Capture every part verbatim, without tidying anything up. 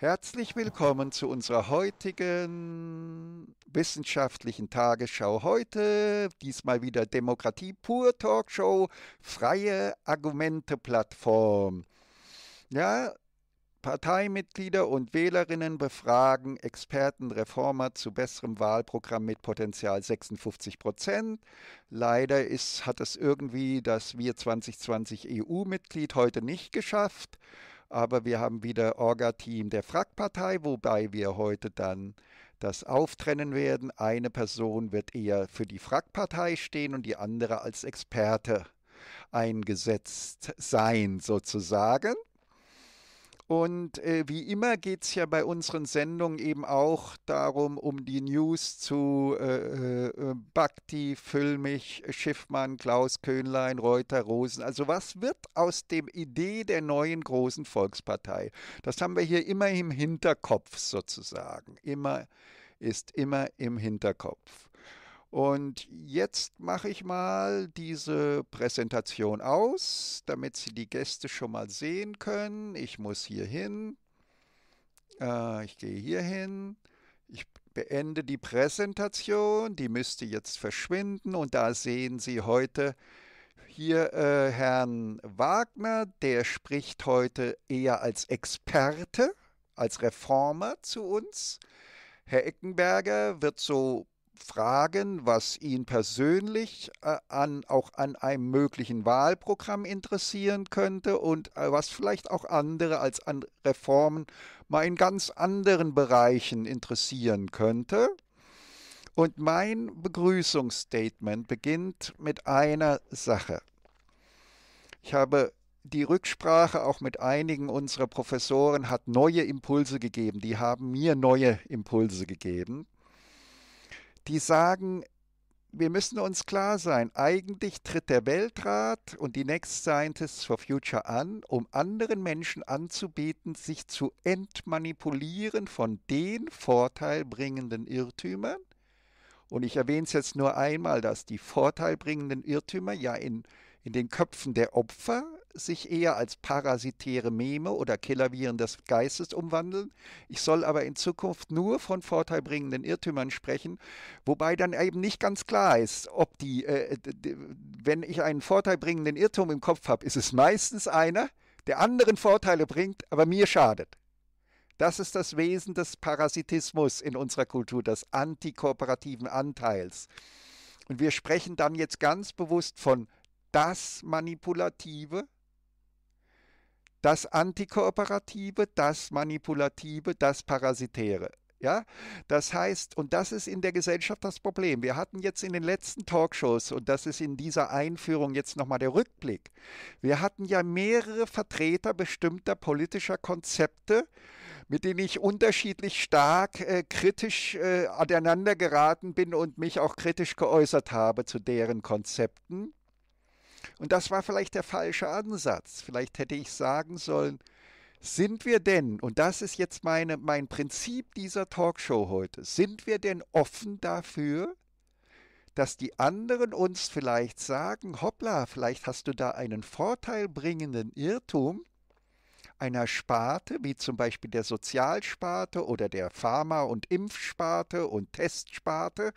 Herzlich willkommen zu unserer heutigen wissenschaftlichen Tagesschau. Heute diesmal wieder Demokratie pur Talkshow, freie Argumente-Plattform. Ja, Parteimitglieder und Wählerinnen befragen Experten, Reformer zu besserem Wahlprogramm mit Potenzial sechsundfünfzig Prozent. Leider ist, hat es irgendwie das Wir zwanzig zwanzig E U-Mitglied heute nicht geschafft. Aber wir haben wieder Orga-Team der FRAG-Partei, wobei wir heute dann das auftrennen werden. Eine Person wird eher für die FRAG-Partei stehen und die andere als Experte eingesetzt sein, sozusagen. Und äh, wie immer geht es ja bei unseren Sendungen eben auch darum, um die News zu äh, äh, Bhakdi, Füllmich, Schiffmann, Klaus Köhnlein, Reuter, Rosen. Also was wird aus der Idee der neuen großen Volkspartei? Das haben wir hier immer im Hinterkopf sozusagen. Immer ist immer im Hinterkopf. Und jetzt mache ich mal diese Präsentation aus, damit Sie die Gäste schon mal sehen können. Ich muss hier hin. Äh, ich gehe hier hin. Ich beende die Präsentation. Die müsste jetzt verschwinden. Und da sehen Sie heute hier äh, Herrn Wagner. Der spricht heute eher als Experte, als Reformer zu uns. Herr Eckenberger wird so fragen, was ihn persönlich äh, an, auch an einem möglichen Wahlprogramm interessieren könnte und äh, was vielleicht auch andere als an Reformen mal in ganz anderen Bereichen interessieren könnte. Und mein Begrüßungsstatement beginnt mit einer Sache. Ich habe die Rücksprache auch mit einigen unserer Professoren hat neue Impulse gegeben. Die haben mir neue Impulse gegeben. Die sagen, wir müssen uns klar sein, eigentlich tritt der Weltrat und die Next Scientists for Future an, um anderen Menschen anzubieten, sich zu entmanipulieren von den vorteilbringenden Irrtümern. Und ich erwähne es jetzt nur einmal, dass die vorteilbringenden Irrtümer ja in, in den Köpfen der Opfer sich eher als parasitäre Meme oder Killerviren des Geistes umwandeln. Ich soll aber in Zukunft nur von vorteilbringenden Irrtümern sprechen, wobei dann eben nicht ganz klar ist, ob die, äh, wenn ich einen vorteilbringenden Irrtum im Kopf habe, ist es meistens einer, der anderen Vorteile bringt, aber mir schadet. Das ist das Wesen des Parasitismus in unserer Kultur, des antikooperativen Anteils. Und wir sprechen dann jetzt ganz bewusst von das Manipulative, das Antikooperative, das Manipulative, das Parasitäre. Ja? Das heißt, und das ist in der Gesellschaft das Problem. Wir hatten jetzt in den letzten Talkshows, und das ist in dieser Einführung jetzt nochmal der Rückblick, wir hatten ja mehrere Vertreter bestimmter politischer Konzepte, mit denen ich unterschiedlich stark äh, kritisch äh, aneinander geraten bin und mich auch kritisch geäußert habe zu deren Konzepten. Und das war vielleicht der falsche Ansatz. Vielleicht hätte ich sagen sollen, sind wir denn, und das ist jetzt meine, mein Prinzip dieser Talkshow heute, sind wir denn offen dafür, dass die anderen uns vielleicht sagen, hoppla, vielleicht hast du da einen vorteilbringenden Irrtum einer Sparte, wie zum Beispiel der Sozialsparte oder der Pharma- und Impfsparte und Testsparte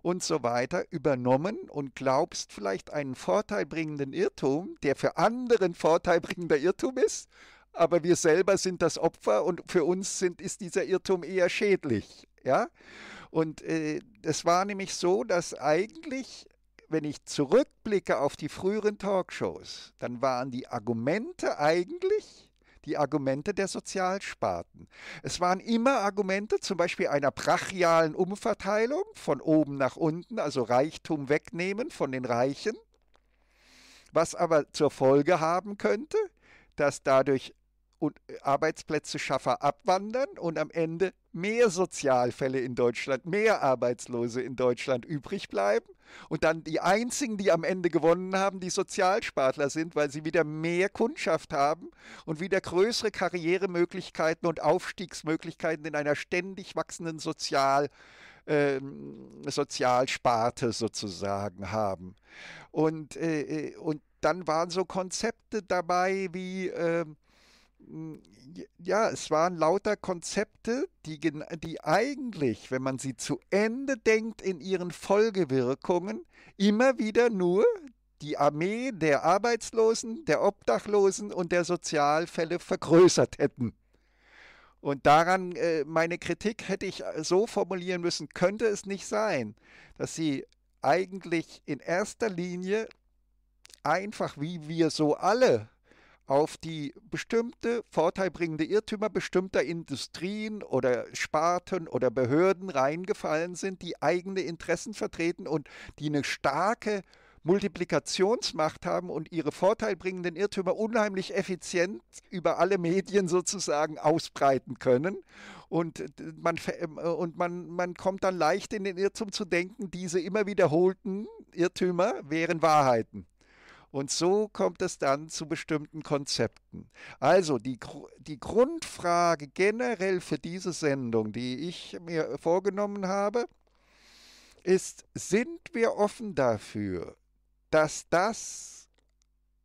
und so weiter, übernommen und glaubst vielleicht einen vorteilbringenden Irrtum, der für anderen vorteilbringender Irrtum ist, aber wir selber sind das Opfer und für uns sind, ist dieser Irrtum eher schädlich. Ja? Und äh, es war nämlich so, dass eigentlich, wenn ich zurückblicke auf die früheren Talkshows, dann waren die Argumente eigentlich die Argumente der Sozialsparten. Es waren immer Argumente, zum Beispiel einer brachialen Umverteilung von oben nach unten, also Reichtum wegnehmen von den Reichen, was aber zur Folge haben könnte, dass dadurch Arbeitsplätzeschaffer abwandern und am Ende mehr Sozialfälle in Deutschland, mehr Arbeitslose in Deutschland übrig bleiben und dann die einzigen, die am Ende gewonnen haben, die Sozialspartler sind, weil sie wieder mehr Kundschaft haben und wieder größere Karrieremöglichkeiten und Aufstiegsmöglichkeiten in einer ständig wachsenden Sozial, äh, Sozialsparte sozusagen haben. Und, äh, und dann waren so Konzepte dabei wie... Äh, ja, es waren lauter Konzepte, die, die eigentlich, wenn man sie zu Ende denkt, in ihren Folgewirkungen immer wieder nur die Armee der Arbeitslosen, der Obdachlosen und der Sozialfälle vergrößert hätten. Und daran, äh, meine Kritik hätte ich so formulieren müssen, könnte es nicht sein, dass sie eigentlich in erster Linie einfach, wie wir so alle, auf die bestimmte vorteilbringende Irrtümer bestimmter Industrien oder Sparten oder Behörden reingefallen sind, die eigene Interessen vertreten und die eine starke Multiplikationsmacht haben und ihre vorteilbringenden Irrtümer unheimlich effizient über alle Medien sozusagen ausbreiten können. Und, man, und man, man kommt dann leicht in den Irrtum zu denken, diese immer wiederholten Irrtümer wären Wahrheiten. Und so kommt es dann zu bestimmten Konzepten. Also die, die Grundfrage generell für diese Sendung, die ich mir vorgenommen habe, ist, sind wir offen dafür, dass das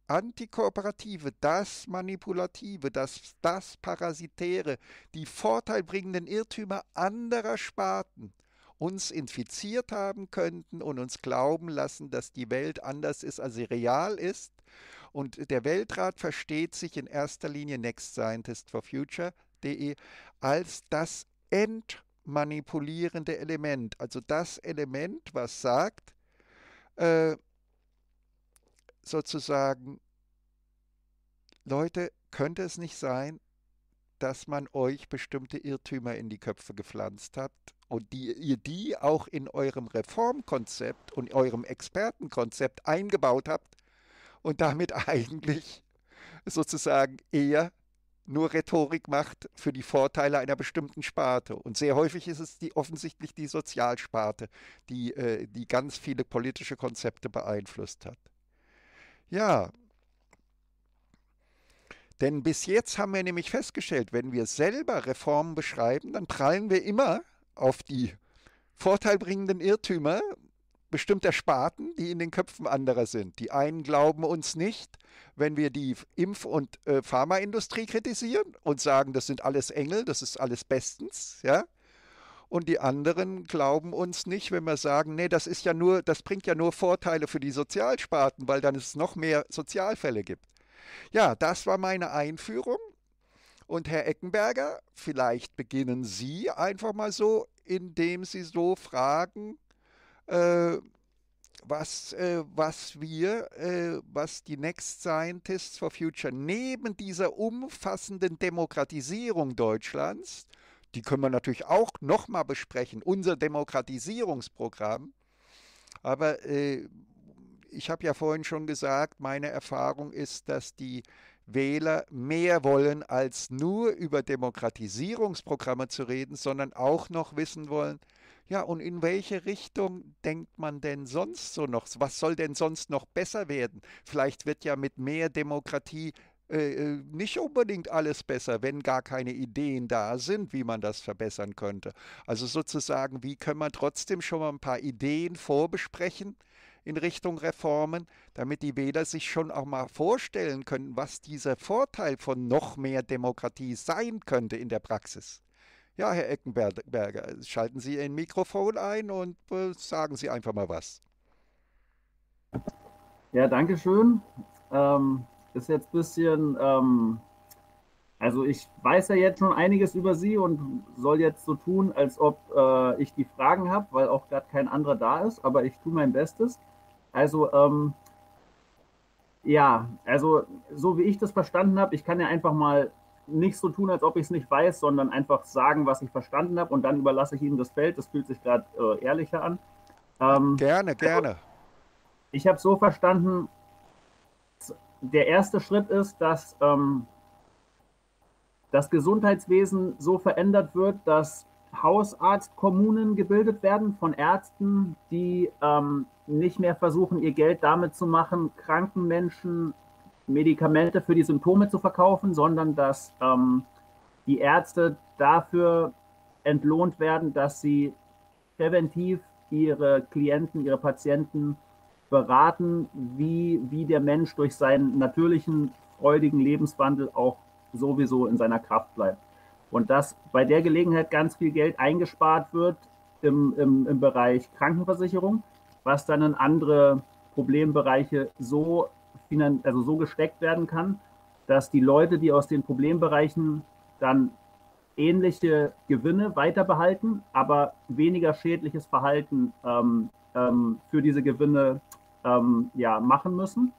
Antikooperative, das Manipulative, das, das Parasitäre, die vorteilbringenden Irrtümer anderer Sparten uns infiziert haben könnten und uns glauben lassen, dass die Welt anders ist, als sie real ist. Und der Weltrat versteht sich in erster Linie, next scientist for future punkt de, als das entmanipulierende Element. Also das Element, was sagt, äh, sozusagen, Leute, könnte es nicht sein, dass man euch bestimmte Irrtümer in die Köpfe gepflanzt habt und die, ihr die auch in eurem Reformkonzept und eurem Expertenkonzept eingebaut habt und damit eigentlich sozusagen eher nur Rhetorik macht für die Vorteile einer bestimmten Sparte. Und sehr häufig ist es die, offensichtlich die Sozialsparte, die, äh, die ganz viele politische Konzepte beeinflusst hat. Ja, denn bis jetzt haben wir nämlich festgestellt, wenn wir selber Reformen beschreiben, dann prallen wir immer auf die vorteilbringenden Irrtümer bestimmter Sparten, die in den Köpfen anderer sind. Die einen glauben uns nicht, wenn wir die Impf- und äh, Pharmaindustrie kritisieren und sagen, das sind alles Engel, das ist alles bestens, ja. Und die anderen glauben uns nicht, wenn wir sagen, nee, das ist ja nur, das bringt ja nur Vorteile für die Sozialsparten, weil dann es noch mehr Sozialfälle gibt. Ja, das war meine Einführung. Und Herr Eckenberger, vielleicht beginnen Sie einfach mal so, indem Sie so fragen, äh, was, äh, was wir, äh, was die Next Scientists for Future neben dieser umfassenden Demokratisierung Deutschlands, die können wir natürlich auch nochmal besprechen, unser Demokratisierungsprogramm, aber äh, ich habe ja vorhin schon gesagt, meine Erfahrung ist, dass die Wähler mehr wollen, als nur über Demokratisierungsprogramme zu reden, sondern auch noch wissen wollen, ja, und in welche Richtung denkt man denn sonst so noch? Was soll denn sonst noch besser werden? Vielleicht wird ja mit mehr Demokratie äh, nicht unbedingt alles besser, wenn gar keine Ideen da sind, wie man das verbessern könnte. Also sozusagen, wie können wir trotzdem schon mal ein paar Ideen vorbesprechen in Richtung Reformen, damit die Wähler sich schon auch mal vorstellen können, was dieser Vorteil von noch mehr Demokratie sein könnte in der Praxis. Ja, Herr Eckenberger, schalten Sie Ihr Mikrofon ein und sagen Sie einfach mal was. Ja, danke schön. Ähm, ist jetzt ein bisschen, ähm, also ich weiß ja jetzt schon einiges über Sie und soll jetzt so tun, als ob äh, ich die Fragen habe, weil auch gerade kein anderer da ist, aber ich tue mein Bestes. Also, ähm, ja, also so wie ich das verstanden habe, ich kann ja einfach mal nicht so tun, als ob ich es nicht weiß, sondern einfach sagen, was ich verstanden habe und dann überlasse ich Ihnen das Feld. Das fühlt sich gerade äh, ehrlicher an. Ähm, gerne, gerne. Ich habe so verstanden, der erste Schritt ist, dass ähm, das Gesundheitswesen so verändert wird, dass Hausarztkommunen gebildet werden von Ärzten, die ähm, nicht mehr versuchen, ihr Geld damit zu machen, kranken Menschen Medikamente für die Symptome zu verkaufen, sondern dass ähm, die Ärzte dafür entlohnt werden, dass sie präventiv ihre Klienten, ihre Patienten beraten, wie, wie der Mensch durch seinen natürlichen, freudigen Lebenswandel auch sowieso in seiner Kraft bleibt. Und dass bei der Gelegenheit ganz viel Geld eingespart wird im, im, im Bereich Krankenversicherung, was dann in andere Problembereiche so, also so gesteckt werden kann, dass die Leute, die aus den Problembereichen dann ähnliche Gewinne weiter behalten, aber weniger schädliches Verhalten ähm, ähm, für diese Gewinne ähm, ja, machen müssen.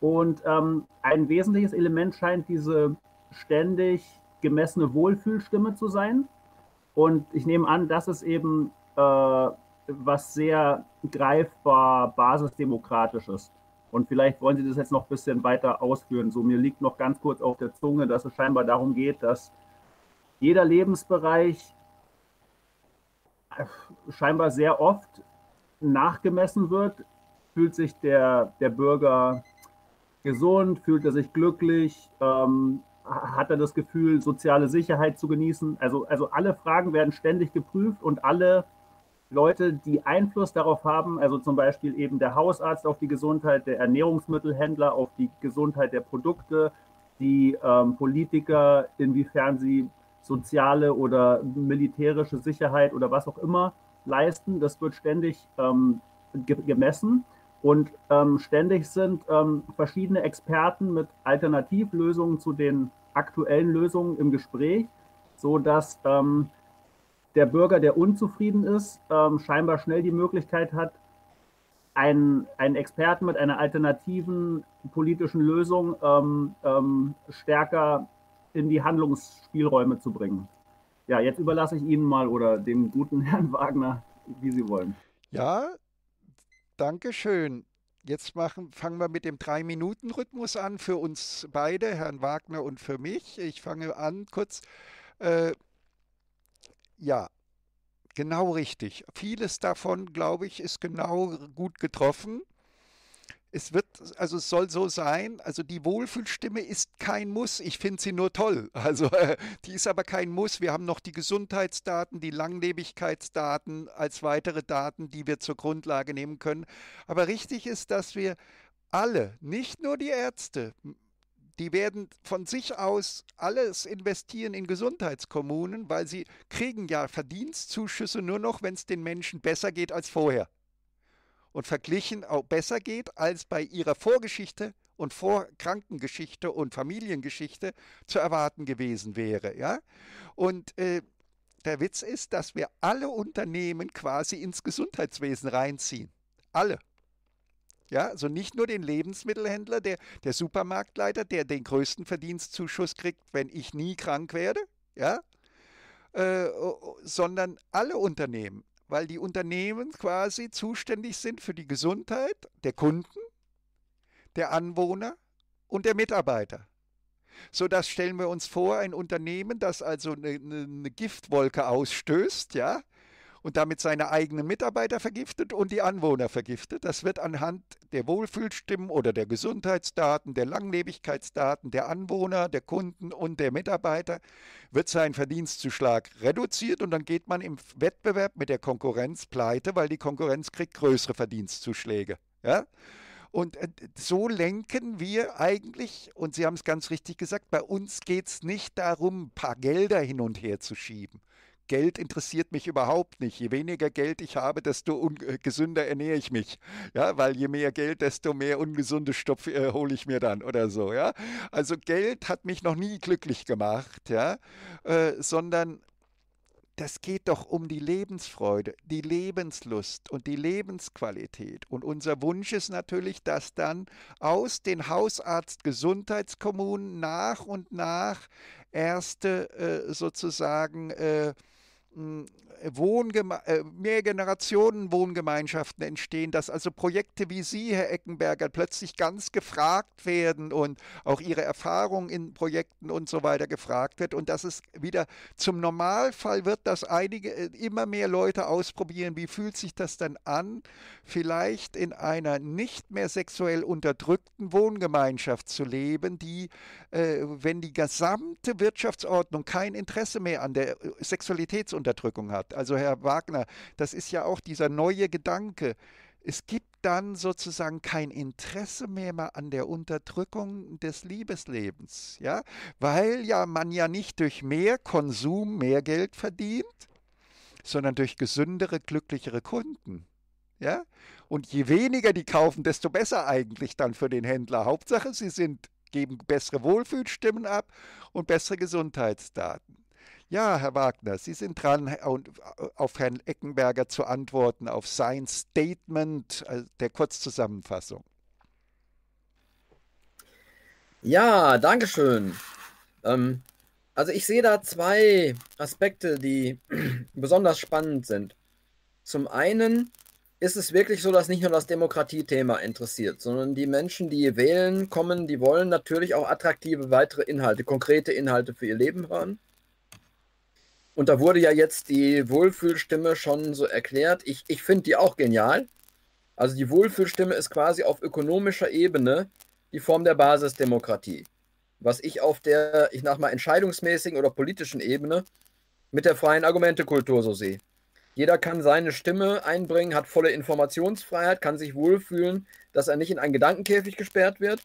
Und ähm, ein wesentliches Element scheint diese ständig gemessene Wohlfühlstimme zu sein. Und ich nehme an, das ist eben äh, was sehr greifbar basisdemokratisches. Und vielleicht wollen Sie das jetzt noch ein bisschen weiter ausführen. So, mir liegt noch ganz kurz auf der Zunge, dass es scheinbar darum geht, dass jeder Lebensbereich scheinbar sehr oft nachgemessen wird. Fühlt sich der, der Bürger gesund, fühlt er sich glücklich, ähm, hat er das Gefühl, soziale Sicherheit zu genießen. Also, also alle Fragen werden ständig geprüft und alle Leute, die Einfluss darauf haben, also zum Beispiel eben der Hausarzt auf die Gesundheit, der Ernährungsmittelhändler auf die Gesundheit der Produkte, die ähm, Politiker, inwiefern sie soziale oder militärische Sicherheit oder was auch immer leisten, das wird ständig ähm, ge gemessen. Und ähm, ständig sind ähm, verschiedene Experten mit Alternativlösungen zu den aktuellen Lösungen im Gespräch, sodass ähm, der Bürger, der unzufrieden ist, ähm, scheinbar schnell die Möglichkeit hat, einen, einen Experten mit einer alternativen politischen Lösung ähm, ähm, stärker in die Handlungsspielräume zu bringen. Ja, jetzt überlasse ich Ihnen mal oder dem guten Herrn Wagner, wie Sie wollen. Ja. Dankeschön. Jetzt machen, fangen wir mit dem drei Minuten Rhythmus an für uns beide, Herrn Wagner und für mich. Ich fange an kurz. Äh, ja, genau richtig. Vieles davon, glaube ich, ist genau gut getroffen. Es wird, also es soll so sein, also die Wohlfühlstimme ist kein Muss, ich finde sie nur toll. Also äh, die ist aber kein Muss. Wir haben noch die Gesundheitsdaten, die Langlebigkeitsdaten als weitere Daten, die wir zur Grundlage nehmen können. Aber richtig ist, dass wir alle, nicht nur die Ärzte, die werden von sich aus alles investieren in Gesundheitskommunen, weil sie kriegen ja Verdienstzuschüsse nur noch, wenn es den Menschen besser geht als vorher. Und verglichen auch besser geht als bei ihrer Vorgeschichte und Vorkrankengeschichte und Familiengeschichte zu erwarten gewesen wäre. Ja? Und äh, der Witz ist, dass wir alle Unternehmen quasi ins Gesundheitswesen reinziehen. Alle. Ja? Also nicht nur den Lebensmittelhändler, der, der Supermarktleiter, der den größten Verdienstzuschuss kriegt, wenn ich nie krank werde, ja? äh, sondern alle Unternehmen. Weil die Unternehmen quasi zuständig sind für die Gesundheit der Kunden, der Anwohner und der Mitarbeiter. So, das stellen wir uns vor, ein Unternehmen, das also eine, eine Giftwolke ausstößt, ja, und damit seine eigenen Mitarbeiter vergiftet und die Anwohner vergiftet. Das wird anhand der Wohlfühlstimmen oder der Gesundheitsdaten, der Langlebigkeitsdaten der Anwohner, der Kunden und der Mitarbeiter, wird sein Verdienstzuschlag reduziert und dann geht man im Wettbewerb mit der Konkurrenz pleite, weil die Konkurrenz kriegt größere Verdienstzuschläge. Ja? Und so lenken wir eigentlich, und Sie haben es ganz richtig gesagt, bei uns geht es nicht darum, ein paar Gelder hin und her zu schieben. Geld interessiert mich überhaupt nicht. Je weniger Geld ich habe, desto ungesünder ernähre ich mich. Ja, weil je mehr Geld, desto mehr ungesunde Stoff äh, hole ich mir dann oder so. Ja? Also Geld hat mich noch nie glücklich gemacht, ja? äh, sondern das geht doch um die Lebensfreude, die Lebenslust und die Lebensqualität. Und unser Wunsch ist natürlich, dass dann aus den Hausarzt-Gesundheitskommunen nach und nach erste äh, sozusagen äh, Wohngeme äh, Mehrgenerationen-Wohngemeinschaften entstehen, dass also Projekte wie Sie, Herr Eckenberger, plötzlich ganz gefragt werden und auch Ihre Erfahrung in Projekten und so weiter gefragt wird und dass es wieder zum Normalfall wird, dass einige immer mehr Leute ausprobieren, wie fühlt sich das dann an, vielleicht in einer nicht mehr sexuell unterdrückten Wohngemeinschaft zu leben, die, äh, wenn die gesamte Wirtschaftsordnung kein Interesse mehr an der Sexualitätsunterhaltung Unterdrückung hat. Also Herr Wagner, das ist ja auch dieser neue Gedanke, Es gibt dann sozusagen kein Interesse mehr an der Unterdrückung des Liebeslebens, ja? Weil ja man ja nicht durch mehr Konsum mehr Geld verdient, sondern durch gesündere, glücklichere Kunden. Ja? Und je weniger die kaufen, desto besser eigentlich dann für den Händler. Hauptsache, sie sind, geben bessere Wohlfühlstimmen ab und bessere Gesundheitsdaten. Ja, Herr Wagner, Sie sind dran, auf Herrn Eckenberger zu antworten, auf sein Statement der Kurzzusammenfassung. Ja, danke schön. Ähm, also ich sehe da zwei Aspekte, die besonders spannend sind. Zum einen ist es wirklich so, dass nicht nur das Demokratiethema interessiert, sondern die Menschen, die wählen kommen, die wollen natürlich auch attraktive weitere Inhalte, konkrete Inhalte für ihr Leben hören. Und da wurde ja jetzt die Wohlfühlstimme schon so erklärt. Ich, ich finde die auch genial. Also die Wohlfühlstimme ist quasi auf ökonomischer Ebene die Form der Basisdemokratie. Was ich auf der, ich sag mal, entscheidungsmäßigen oder politischen Ebene mit der freien Argumentekultur so sehe. Jeder kann seine Stimme einbringen, hat volle Informationsfreiheit, kann sich wohlfühlen, dass er nicht in einen Gedankenkäfig gesperrt wird.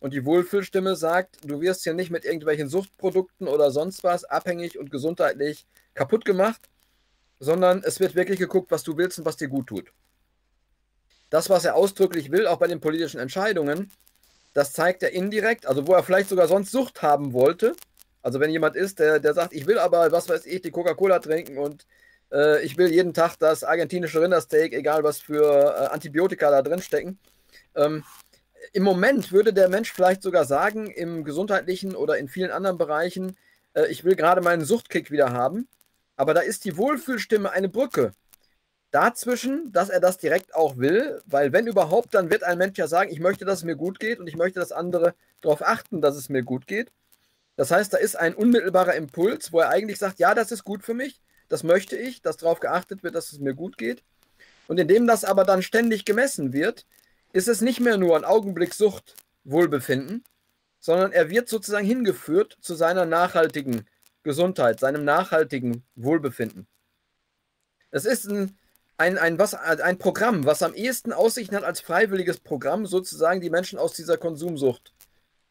Und die Wohlfühlstimme sagt, du wirst hier nicht mit irgendwelchen Suchtprodukten oder sonst was abhängig und gesundheitlich kaputt gemacht, sondern es wird wirklich geguckt, was du willst und was dir gut tut. Das, was er ausdrücklich will, auch bei den politischen Entscheidungen, das zeigt er indirekt, also wo er vielleicht sogar sonst Sucht haben wollte. Also wenn jemand ist, der, der sagt, ich will aber, was weiß ich, die Coca-Cola trinken und äh, ich will jeden Tag das argentinische Rindersteak, egal was für äh, Antibiotika da drin stecken, ähm, im Moment würde der Mensch vielleicht sogar sagen, im gesundheitlichen oder in vielen anderen Bereichen, äh, ich will gerade meinen Suchtkick wieder haben, aber da ist die Wohlfühlstimme eine Brücke dazwischen, dass er das direkt auch will, weil wenn überhaupt, dann wird ein Mensch ja sagen, ich möchte, dass es mir gut geht und ich möchte, dass andere darauf achten, dass es mir gut geht. Das heißt, da ist ein unmittelbarer Impuls, wo er eigentlich sagt, ja, das ist gut für mich, das möchte ich, dass darauf geachtet wird, dass es mir gut geht. Und indem das aber dann ständig gemessen wird, ist es nicht mehr nur ein Augenblick Sucht, Wohlbefinden, sondern er wird sozusagen hingeführt zu seiner nachhaltigen Gesundheit, seinem nachhaltigen Wohlbefinden. Es ist ein, ein, ein, was, ein Programm, was am ehesten Aussichten hat, als freiwilliges Programm sozusagen die Menschen aus dieser Konsumsucht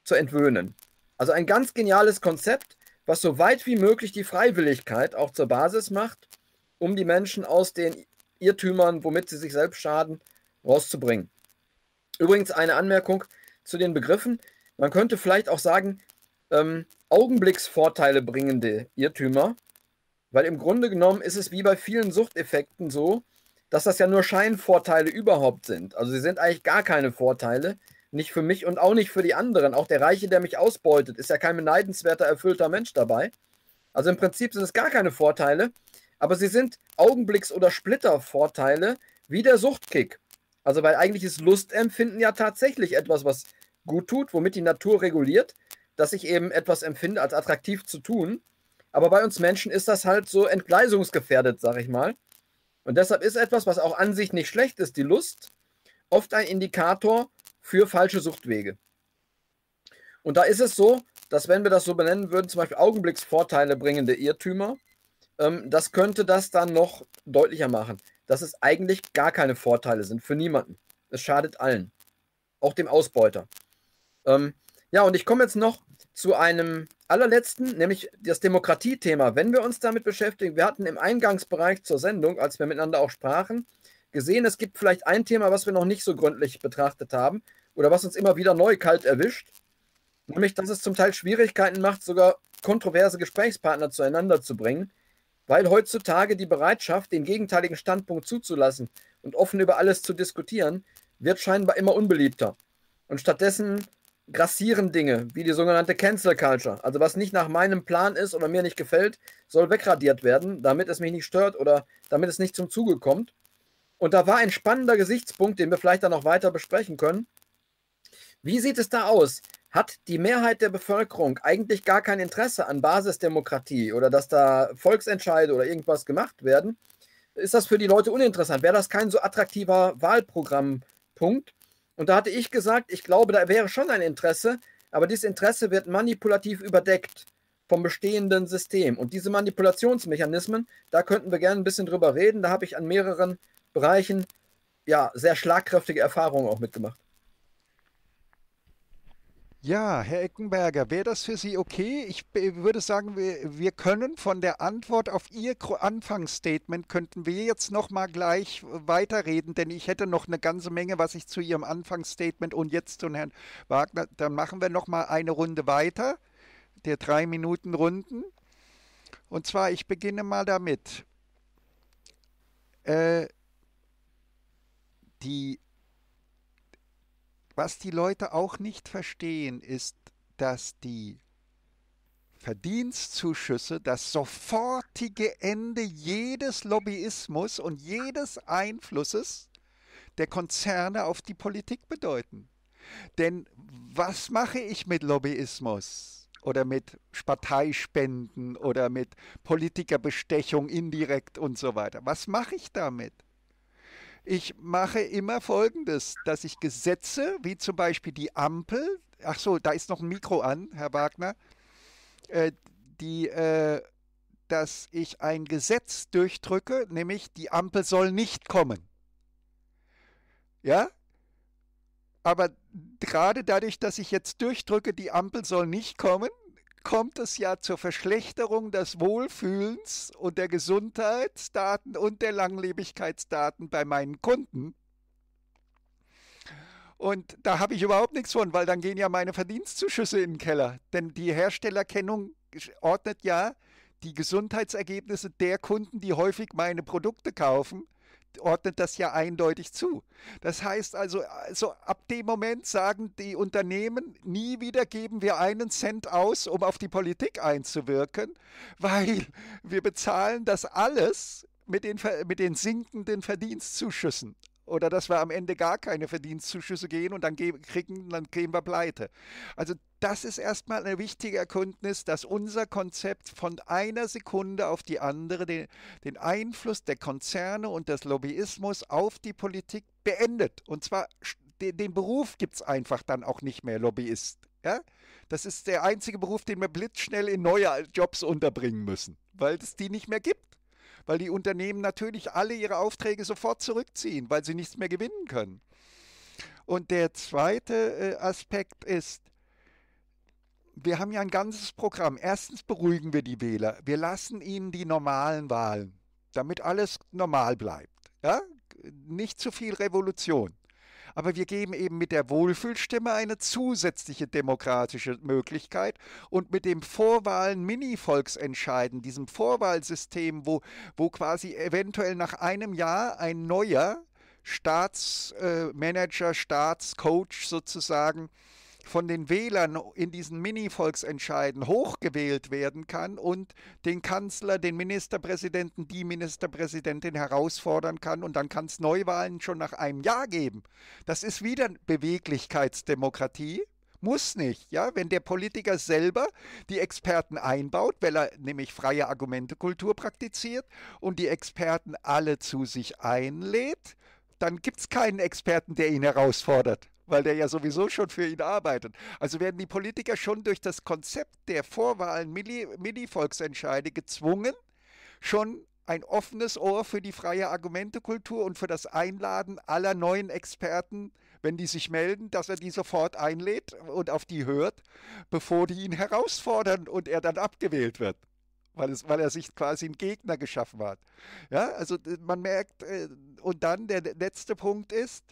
zu entwöhnen. Also ein ganz geniales Konzept, was so weit wie möglich die Freiwilligkeit auch zur Basis macht, um die Menschen aus den Irrtümern, womit sie sich selbst schaden, rauszubringen. Übrigens eine Anmerkung zu den Begriffen. Man könnte vielleicht auch sagen, ähm, Augenblicksvorteile bringende Irrtümer, weil im Grunde genommen ist es wie bei vielen Suchteffekten so, dass das ja nur Scheinvorteile überhaupt sind. Also sie sind eigentlich gar keine Vorteile, nicht für mich und auch nicht für die anderen. Auch der Reiche, der mich ausbeutet, ist ja kein beneidenswerter, erfüllter Mensch dabei. Also im Prinzip sind es gar keine Vorteile, aber sie sind Augenblicks- oder Splittervorteile wie der Suchtkick. Also weil eigentlich ist Lustempfinden ja tatsächlich etwas, was gut tut, womit die Natur reguliert, dass ich eben etwas empfinde, als attraktiv zu tun. Aber bei uns Menschen ist das halt so entgleisungsgefährdet, sag ich mal. Und deshalb ist etwas, was auch an sich nicht schlecht ist, die Lust, oft ein Indikator für falsche Suchtwege. Und da ist es so, dass wenn wir das so benennen würden, zum Beispiel Augenblicksvorteile bringende Irrtümer, ähm, das könnte das dann noch deutlicher machen, dass es eigentlich gar keine Vorteile sind für niemanden. Es schadet allen, auch dem Ausbeuter. Ähm, ja, und ich komme jetzt noch zu einem allerletzten, nämlich das Demokratiethema. Wenn wir uns damit beschäftigen, wir hatten im Eingangsbereich zur Sendung, als wir miteinander auch sprachen, gesehen, es gibt vielleicht ein Thema, was wir noch nicht so gründlich betrachtet haben oder was uns immer wieder neu kalt erwischt, nämlich, dass es zum Teil Schwierigkeiten macht, sogar kontroverse Gesprächspartner zueinander zu bringen, weil heutzutage die Bereitschaft, den gegenteiligen Standpunkt zuzulassen und offen über alles zu diskutieren, wird scheinbar immer unbeliebter. Und stattdessen grassieren Dinge wie die sogenannte Cancel Culture. Also was nicht nach meinem Plan ist oder mir nicht gefällt, soll wegradiert werden, damit es mich nicht stört oder damit es nicht zum Zuge kommt. Und da war ein spannender Gesichtspunkt, den wir vielleicht dann noch weiter besprechen können. Wie sieht es da aus? Hat die Mehrheit der Bevölkerung eigentlich gar kein Interesse an Basisdemokratie oder dass da Volksentscheide oder irgendwas gemacht werden, ist das für die Leute uninteressant? Wäre das kein so attraktiver Wahlprogrammpunkt? Und da hatte ich gesagt, ich glaube, da wäre schon ein Interesse, aber dieses Interesse wird manipulativ überdeckt vom bestehenden System. Und diese Manipulationsmechanismen, da könnten wir gerne ein bisschen drüber reden. Da habe ich an mehreren Bereichen ja, sehr schlagkräftige Erfahrungen auch mitgemacht. Ja, Herr Eckenberger, wäre das für Sie okay? Ich würde sagen, wir, wir können von der Antwort auf Ihr Anfangsstatement, könnten wir jetzt noch mal gleich weiterreden, denn ich hätte noch eine ganze Menge, was ich zu Ihrem Anfangsstatement und jetzt zu Herrn Wagner, dann machen wir noch mal eine Runde weiter, der drei Minuten Runden. Und zwar, ich beginne mal damit. Äh, die Was die Leute auch nicht verstehen, ist, dass die Verdienstzuschüsse das sofortige Ende jedes Lobbyismus und jedes Einflusses der Konzerne auf die Politik bedeuten. Denn was mache ich mit Lobbyismus oder mit Parteispenden oder mit Politikerbestechung indirekt und so weiter? Was mache ich damit? Ich mache immer Folgendes, dass ich Gesetze, wie zum Beispiel die Ampel, ach so, da ist noch ein Mikro an, Herr Wagner, äh, die, äh, dass ich ein Gesetz durchdrücke, nämlich die Ampel soll nicht kommen. Ja? Aber gerade dadurch, dass ich jetzt durchdrücke, die Ampel soll nicht kommen, kommt es ja zur Verschlechterung des Wohlfühlens und der Gesundheitsdaten und der Langlebigkeitsdaten bei meinen Kunden. Und da habe ich überhaupt nichts von, weil dann gehen ja meine Verdienstzuschüsse in den Keller. Denn die Herstellerkennung ordnet ja die Gesundheitsergebnisse der Kunden, die häufig meine Produkte kaufen, ordnet das ja eindeutig zu. Das heißt also, also, ab dem Moment sagen die Unternehmen, nie wieder geben wir einen Cent aus, um auf die Politik einzuwirken, weil wir bezahlen das alles mit den, mit den sinkenden Verdienstzuschüssen. Oder dass wir am Ende gar keine Verdienstzuschüsse gehen und dann geben, kriegen, dann gehen wir pleite. Also das ist erstmal eine wichtige Erkenntnis, dass unser Konzept von einer Sekunde auf die andere den, den Einfluss der Konzerne und des Lobbyismus auf die Politik beendet. Und zwar, den, den Beruf gibt es einfach dann auch nicht mehr, Lobbyist. Ja? Das ist der einzige Beruf, den wir blitzschnell in neue Jobs unterbringen müssen, weil es die nicht mehr gibt. Weil die Unternehmen natürlich alle ihre Aufträge sofort zurückziehen, weil sie nichts mehr gewinnen können. Und der zweite Aspekt ist, wir haben ja ein ganzes Programm. Erstens beruhigen wir die Wähler. Wir lassen ihnen die normalen Wahlen, damit alles normal bleibt. Ja? Nicht zu viel Revolution. Aber wir geben eben mit der Wohlfühlstimme eine zusätzliche demokratische Möglichkeit und mit dem Vorwahlen-Mini-Volksentscheiden, diesem Vorwahlsystem, wo, wo quasi eventuell nach einem Jahr ein neuer Staatsmanager, äh, Staatscoach sozusagen von den Wählern in diesen Mini-Volksentscheiden hochgewählt werden kann und den Kanzler, den Ministerpräsidenten, die Ministerpräsidentin herausfordern kann. Und dann kann es Neuwahlen schon nach einem Jahr geben. Das ist wieder Beweglichkeitsdemokratie. Muss nicht, ja, wenn der Politiker selber die Experten einbaut, weil er nämlich freie Argumentekultur praktiziert und die Experten alle zu sich einlädt, dann gibt es keinen Experten, der ihn herausfordert, weil der ja sowieso schon für ihn arbeitet. Also werden die Politiker schon durch das Konzept der Vorwahlen, Mini-Volksentscheide gezwungen, schon ein offenes Ohr für die freie Argumentekultur und für das Einladen aller neuen Experten, wenn die sich melden, dass er die sofort einlädt und auf die hört, bevor die ihn herausfordern und er dann abgewählt wird, weil, es, weil er sich quasi einen Gegner geschaffen hat. Ja, also man merkt, und dann der letzte Punkt ist,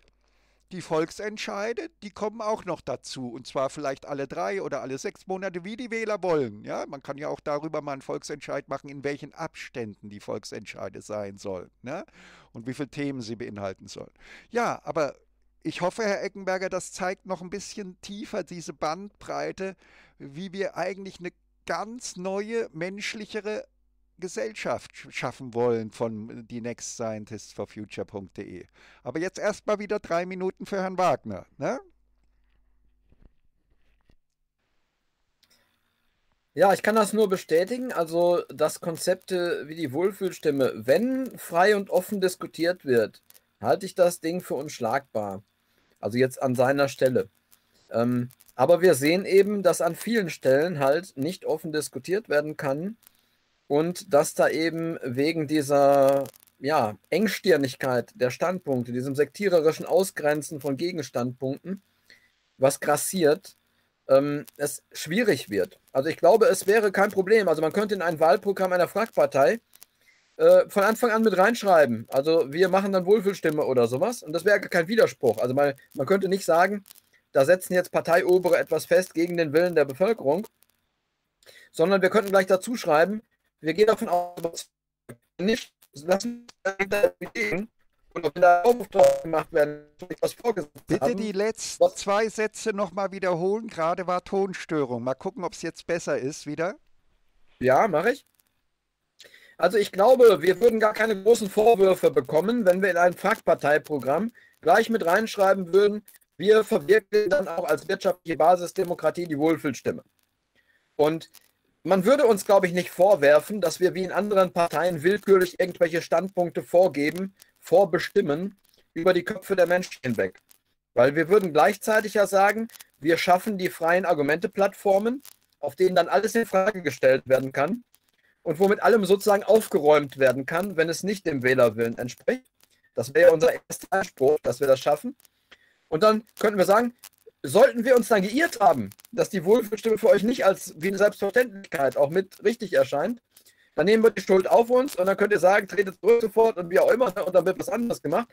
die Volksentscheide, die kommen auch noch dazu, und zwar vielleicht alle drei oder alle sechs Monate, wie die Wähler wollen. Ja, man kann ja auch darüber mal einen Volksentscheid machen, in welchen Abständen die Volksentscheide sein sollen, ne? Und wie viele Themen sie beinhalten sollen. Ja, aber ich hoffe, Herr Eckenberger, das zeigt noch ein bisschen tiefer diese Bandbreite, wie wir eigentlich eine ganz neue, menschlichere Gesellschaft schaffen wollen von die next scientists for future punkt de. Aber jetzt erstmal wieder drei Minuten für Herrn Wagner. Ne? Ja, ich kann das nur bestätigen. Also, dass Konzepte wie die Wohlfühlstimme, wenn frei und offen diskutiert wird, halte ich das Ding für unschlagbar. Also jetzt an seiner Stelle. Ähm, aber wir sehen eben, dass an vielen Stellen halt nicht offen diskutiert werden kann. Und dass da eben wegen dieser ja, Engstirnigkeit der Standpunkte, diesem sektiererischen Ausgrenzen von Gegenstandpunkten, was grassiert, ähm, es schwierig wird. Also ich glaube, es wäre kein Problem. Also man könnte in ein Wahlprogramm einer FRAG-Partei äh, von Anfang an mit reinschreiben. Also wir machen dann Wohlfühlstimme oder sowas. Und das wäre kein Widerspruch. Also man, man könnte nicht sagen, da setzen jetzt Parteiobere etwas fest gegen den Willen der Bevölkerung, sondern wir könnten gleich dazu schreiben, wir gehen davon aus, nicht lassen und wenn da Auftrag gemacht werden, was vorgesagt Bitte haben, die letzten was, zwei Sätze nochmal wiederholen, gerade war Tonstörung. Mal gucken, ob es jetzt besser ist wieder. Ja, mache ich. Also ich glaube, wir würden gar keine großen Vorwürfe bekommen, wenn wir in ein FRAG-Parteiprogramm gleich mit reinschreiben würden, wir verwirklichen dann auch als wirtschaftliche Basisdemokratie die Wohlfühlstimme. Und man würde uns, glaube ich, nicht vorwerfen, dass wir wie in anderen Parteien willkürlich irgendwelche Standpunkte vorgeben, vorbestimmen über die Köpfe der Menschen hinweg. Weil wir würden gleichzeitig ja sagen, wir schaffen die freien Argumente-Plattformen, auf denen dann alles in Frage gestellt werden kann und wo mit allem sozusagen aufgeräumt werden kann, wenn es nicht dem Wählerwillen entspricht. Das wäre unser erster Anspruch, dass wir das schaffen. Und dann könnten wir sagen, sollten wir uns dann geirrt haben, dass die Wohlfühlstimme für euch nicht als wie eine Selbstverständlichkeit auch mit richtig erscheint, dann nehmen wir die Schuld auf uns und dann könnt ihr sagen, tretet zurück sofort und wie auch immer, und dann wird was anderes gemacht.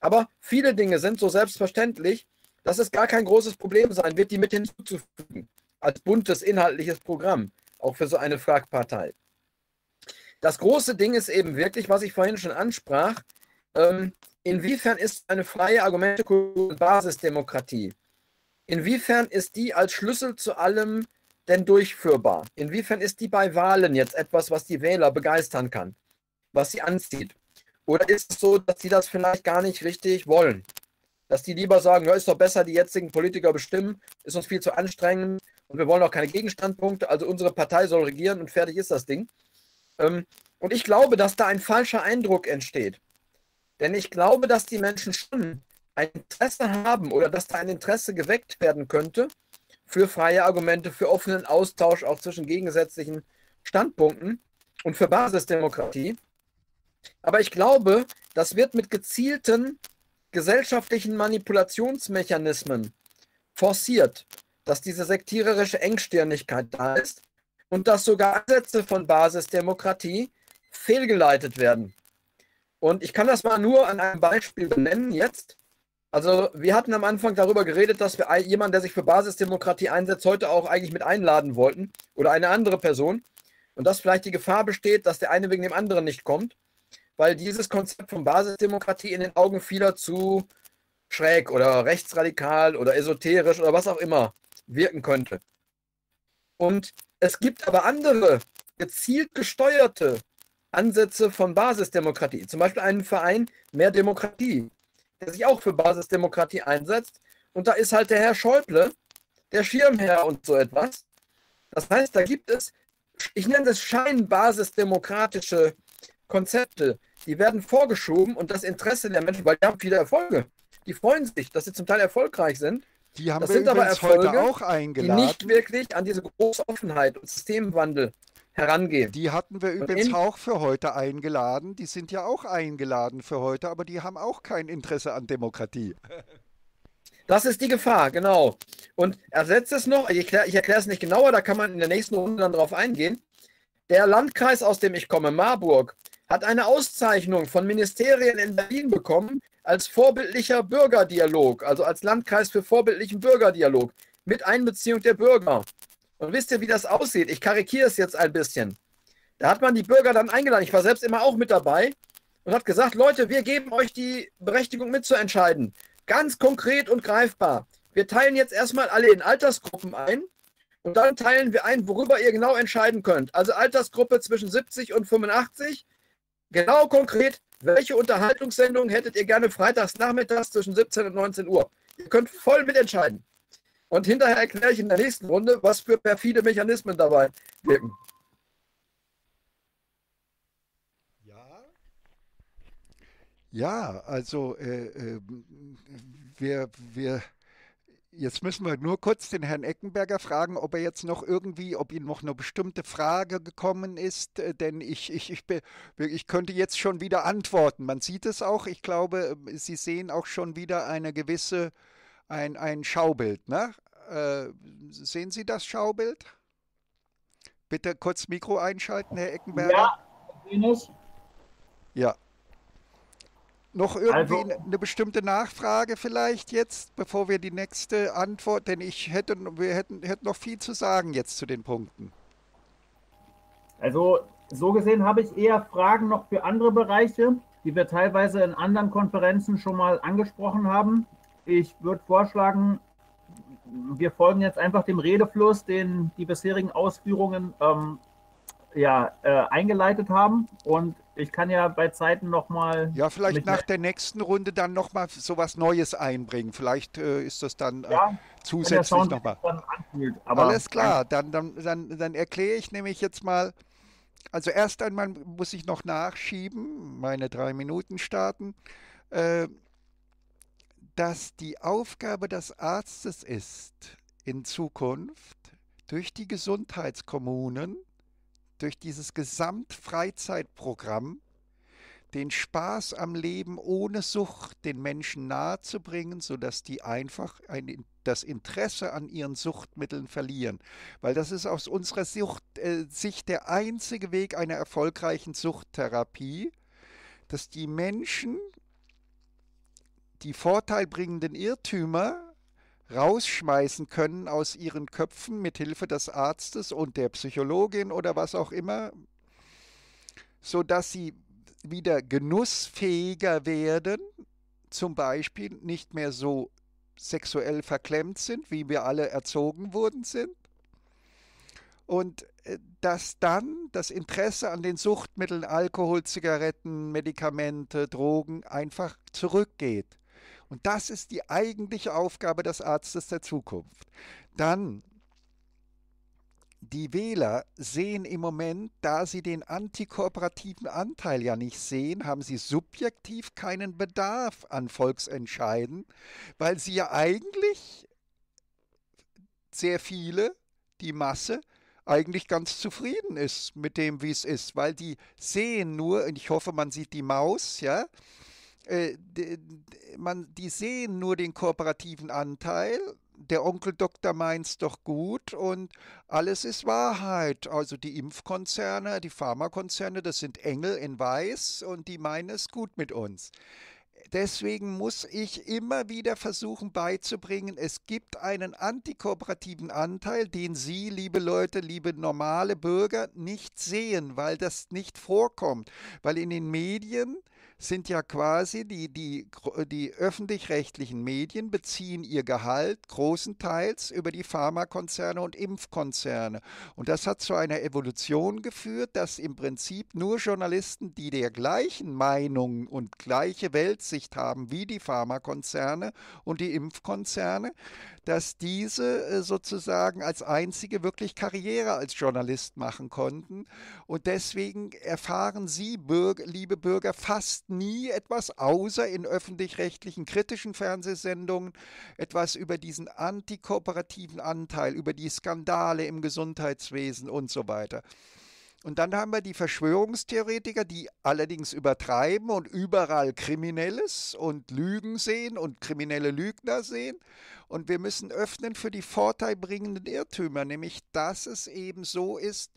Aber viele Dinge sind so selbstverständlich, dass es gar kein großes Problem sein wird, die mit hinzuzufügen, als buntes inhaltliches Programm, auch für so eine FRAG-Partei. Das große Ding ist eben wirklich, was ich vorhin schon ansprach, ähm, inwiefern ist eine freie Argumentekultur und Basisdemokratie? Inwiefern ist die als Schlüssel zu allem denn durchführbar? Inwiefern ist die bei Wahlen jetzt etwas, was die Wähler begeistern kann, was sie anzieht? Oder ist es so, dass sie das vielleicht gar nicht richtig wollen? Dass die lieber sagen, ja, ist doch besser, die jetzigen Politiker bestimmen, ist uns viel zu anstrengend und wir wollen auch keine Gegenstandpunkte, also unsere Partei soll regieren und fertig ist das Ding. Und ich glaube, dass da ein falscher Eindruck entsteht. Denn ich glaube, dass die Menschen schon ein Interesse haben oder dass da ein Interesse geweckt werden könnte für freie Argumente, für offenen Austausch auch zwischen gegensätzlichen Standpunkten und für Basisdemokratie. Aber ich glaube, das wird mit gezielten gesellschaftlichen Manipulationsmechanismen forciert, dass diese sektiererische Engstirnigkeit da ist und dass sogar Ansätze von Basisdemokratie fehlgeleitet werden. Und ich kann das mal nur an einem Beispiel benennen jetzt. Also wir hatten am Anfang darüber geredet, dass wir jemanden, der sich für Basisdemokratie einsetzt, heute auch eigentlich mit einladen wollten oder eine andere Person. Und dass vielleicht die Gefahr besteht, dass der eine wegen dem anderen nicht kommt, weil dieses Konzept von Basisdemokratie in den Augen vieler zu schräg oder rechtsradikal oder esoterisch oder was auch immer wirken könnte. Und es gibt aber andere gezielt gesteuerte Ansätze von Basisdemokratie, zum Beispiel einen Verein Mehr Demokratie, der sich auch für Basisdemokratie einsetzt. Und da ist halt der Herr Schäuble, der Schirmherr und so etwas. Das heißt, da gibt es, ich nenne es scheinbasisdemokratische Konzepte, die werden vorgeschoben und das Interesse der Menschen, weil die haben viele Erfolge. Die freuen sich, dass sie zum Teil erfolgreich sind. Die haben das wir sind aber Erfolge, heute auch eingeladen, die nicht wirklich an diese große Offenheit und Systemwandel herangehen. Die hatten wir übrigens auch für heute eingeladen. Die sind ja auch eingeladen für heute, aber die haben auch kein Interesse an Demokratie. Das ist die Gefahr, genau. Und ersetzt es noch, ich erkläre, ich erkläre es nicht genauer, da kann man in der nächsten Runde dann drauf eingehen. Der Landkreis, aus dem ich komme, Marburg, hat eine Auszeichnung von Ministerien in Berlin bekommen als vorbildlicher Bürgerdialog, also als Landkreis für vorbildlichen Bürgerdialog mit Einbeziehung der Bürger. Und wisst ihr, wie das aussieht? Ich karikiere es jetzt ein bisschen. Da hat man die Bürger dann eingeladen. Ich war selbst immer auch mit dabei und hat gesagt, Leute, wir geben euch die Berechtigung mitzuentscheiden. Ganz konkret und greifbar. Wir teilen jetzt erstmal alle in Altersgruppen ein und dann teilen wir ein, worüber ihr genau entscheiden könnt. Also Altersgruppe zwischen siebzig und fünfundachtzig. Genau konkret, welche Unterhaltungssendung hättet ihr gerne freitags nachmittags zwischen siebzehn und neunzehn Uhr? Ihr könnt voll mitentscheiden. Und hinterher erkläre ich in der nächsten Runde, was für perfide Mechanismen dabei wirken. Ja, ja, also äh, äh, wir, wir, Jetzt müssen wir nur kurz den Herrn Eckenberger fragen, ob er jetzt noch irgendwie, ob ihm noch eine bestimmte Frage gekommen ist, denn ich, ich, ich, ich könnte jetzt schon wieder antworten. Man sieht es auch, ich glaube, Sie sehen auch schon wieder eine gewisse, ein, ein Schaubild. Ne? Äh, sehen Sie das Schaubild? Bitte kurz Mikro einschalten, Herr Eckenberger. Ja, Linus. Ja. Noch irgendwie also, eine bestimmte Nachfrage vielleicht jetzt, bevor wir die nächste Antwort, denn ich hätte, wir hätten, hätten noch viel zu sagen jetzt zu den Punkten. Also so gesehen habe ich eher Fragen noch für andere Bereiche, die wir teilweise in anderen Konferenzen schon mal angesprochen haben. Ich würde vorschlagen, wir folgen jetzt einfach dem Redefluss, den die bisherigen Ausführungen ähm, ja, äh, eingeleitet haben, und ich kann ja bei Zeiten nochmal... Ja, vielleicht nach der nächsten Runde dann nochmal sowas Neues einbringen. Vielleicht äh, ist das dann äh, ja, zusätzlich nochmal. Alles klar, dann, dann, dann, dann erkläre ich nämlich jetzt mal, also erst einmal muss ich noch nachschieben, meine drei Minuten starten, äh, dass die Aufgabe des Arztes ist, in Zukunft durch die Gesundheitskommunen, durch dieses Gesamtfreizeitprogramm den Spaß am Leben ohne Sucht den Menschen nahezubringen, sodass die einfach ein, das Interesse an ihren Suchtmitteln verlieren. Weil das ist aus unserer Sucht, äh, Sicht der einzige Weg einer erfolgreichen Suchttherapie, dass die Menschen die vorteilbringenden Irrtümer rausschmeißen können aus ihren Köpfen mit Hilfe des Arztes und der Psychologin oder was auch immer, sodass sie wieder genussfähiger werden, zum Beispiel nicht mehr so sexuell verklemmt sind, wie wir alle erzogen worden sind, und dass dann das Interesse an den Suchtmitteln, Alkohol, Zigaretten, Medikamente, Drogen einfach zurückgeht. Und das ist die eigentliche Aufgabe des Arztes der Zukunft. Dann, die Wähler sehen im Moment, da sie den antikooperativen Anteil ja nicht sehen, haben sie subjektiv keinen Bedarf an Volksentscheiden, weil sie ja eigentlich sehr viele, die Masse, eigentlich ganz zufrieden ist mit dem, wie es ist, weil die sehen nur, und ich hoffe, man sieht die Maus, ja, Man, die sehen nur den kooperativen Anteil, der Onkel Doktor meint's doch gut und alles ist Wahrheit. Also die Impfkonzerne, die Pharmakonzerne, das sind Engel in Weiß und die meinen es gut mit uns. Deswegen muss ich immer wieder versuchen beizubringen, es gibt einen antikooperativen Anteil, den Sie, liebe Leute, liebe normale Bürger, nicht sehen, weil das nicht vorkommt. Weil in den Medien sind ja quasi die, die, die öffentlich-rechtlichen Medien beziehen ihr Gehalt großenteils über die Pharmakonzerne und Impfkonzerne. Und das hat zu einer Evolution geführt, dass im Prinzip nur Journalisten, die der gleichen Meinung und gleiche Weltsicht haben wie die Pharmakonzerne und die Impfkonzerne, dass diese sozusagen als einzige wirklich Karriere als Journalist machen konnten. Und deswegen erfahren Sie, Bürger, liebe Bürger, fast nie etwas, außer in öffentlich-rechtlichen kritischen Fernsehsendungen, etwas über diesen antikooperativen Anteil, über die Skandale im Gesundheitswesen und so weiter. Und dann haben wir die Verschwörungstheoretiker, die allerdings übertreiben und überall Kriminelles und Lügen sehen und kriminelle Lügner sehen. Und wir müssen öffnen für die vorteilbringenden Irrtümer, nämlich dass es eben so ist,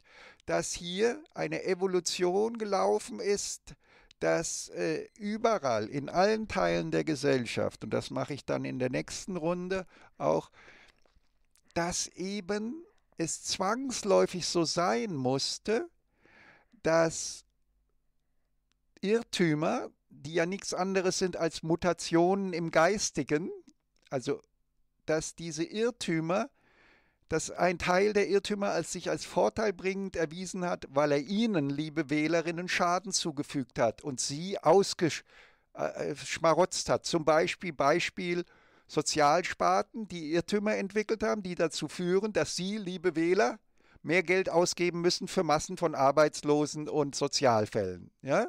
dass hier eine Evolution gelaufen ist, dass äh, überall in allen Teilen der Gesellschaft, und das mache ich dann in der nächsten Runde auch, dass eben es zwangsläufig so sein musste, dass Irrtümer, die ja nichts anderes sind als Mutationen im Geistigen, also dass diese Irrtümer, dass ein Teil der Irrtümer als sich als vorteilbringend erwiesen hat, weil er Ihnen, liebe Wählerinnen, Schaden zugefügt hat und Sie ausgeschmarotzt hat. Zum Beispiel Beispiel Sozialsparten, die Irrtümer entwickelt haben, die dazu führen, dass Sie, liebe Wähler, mehr Geld ausgeben müssen für Massen von Arbeitslosen und Sozialfällen. Ja?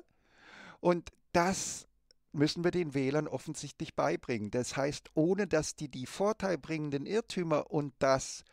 Und das müssen wir den Wählern offensichtlich beibringen. Das heißt, ohne dass die die vorteilbringenden Irrtümer und das,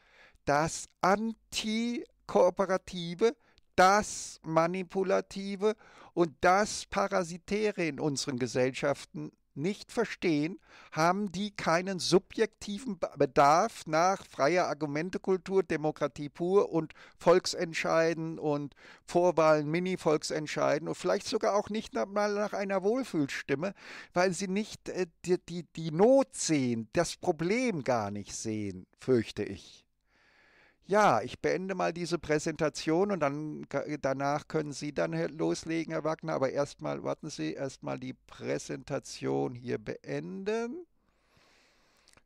das Antikooperative, das Manipulative und das Parasitäre in unseren Gesellschaften nicht verstehen, haben die keinen subjektiven Bedarf nach freier Argumentekultur, Demokratie pur und Volksentscheiden und Vorwahlen, Mini-Volksentscheiden und vielleicht sogar auch nicht mal nach einer Wohlfühlstimme, weil sie nicht äh, die, die, die Not sehen, das Problem gar nicht sehen, fürchte ich. Ja, ich beende mal diese Präsentation und dann danach können Sie dann loslegen, Herr Wagner. Aber erstmal warten Sie, erstmal die Präsentation hier beenden.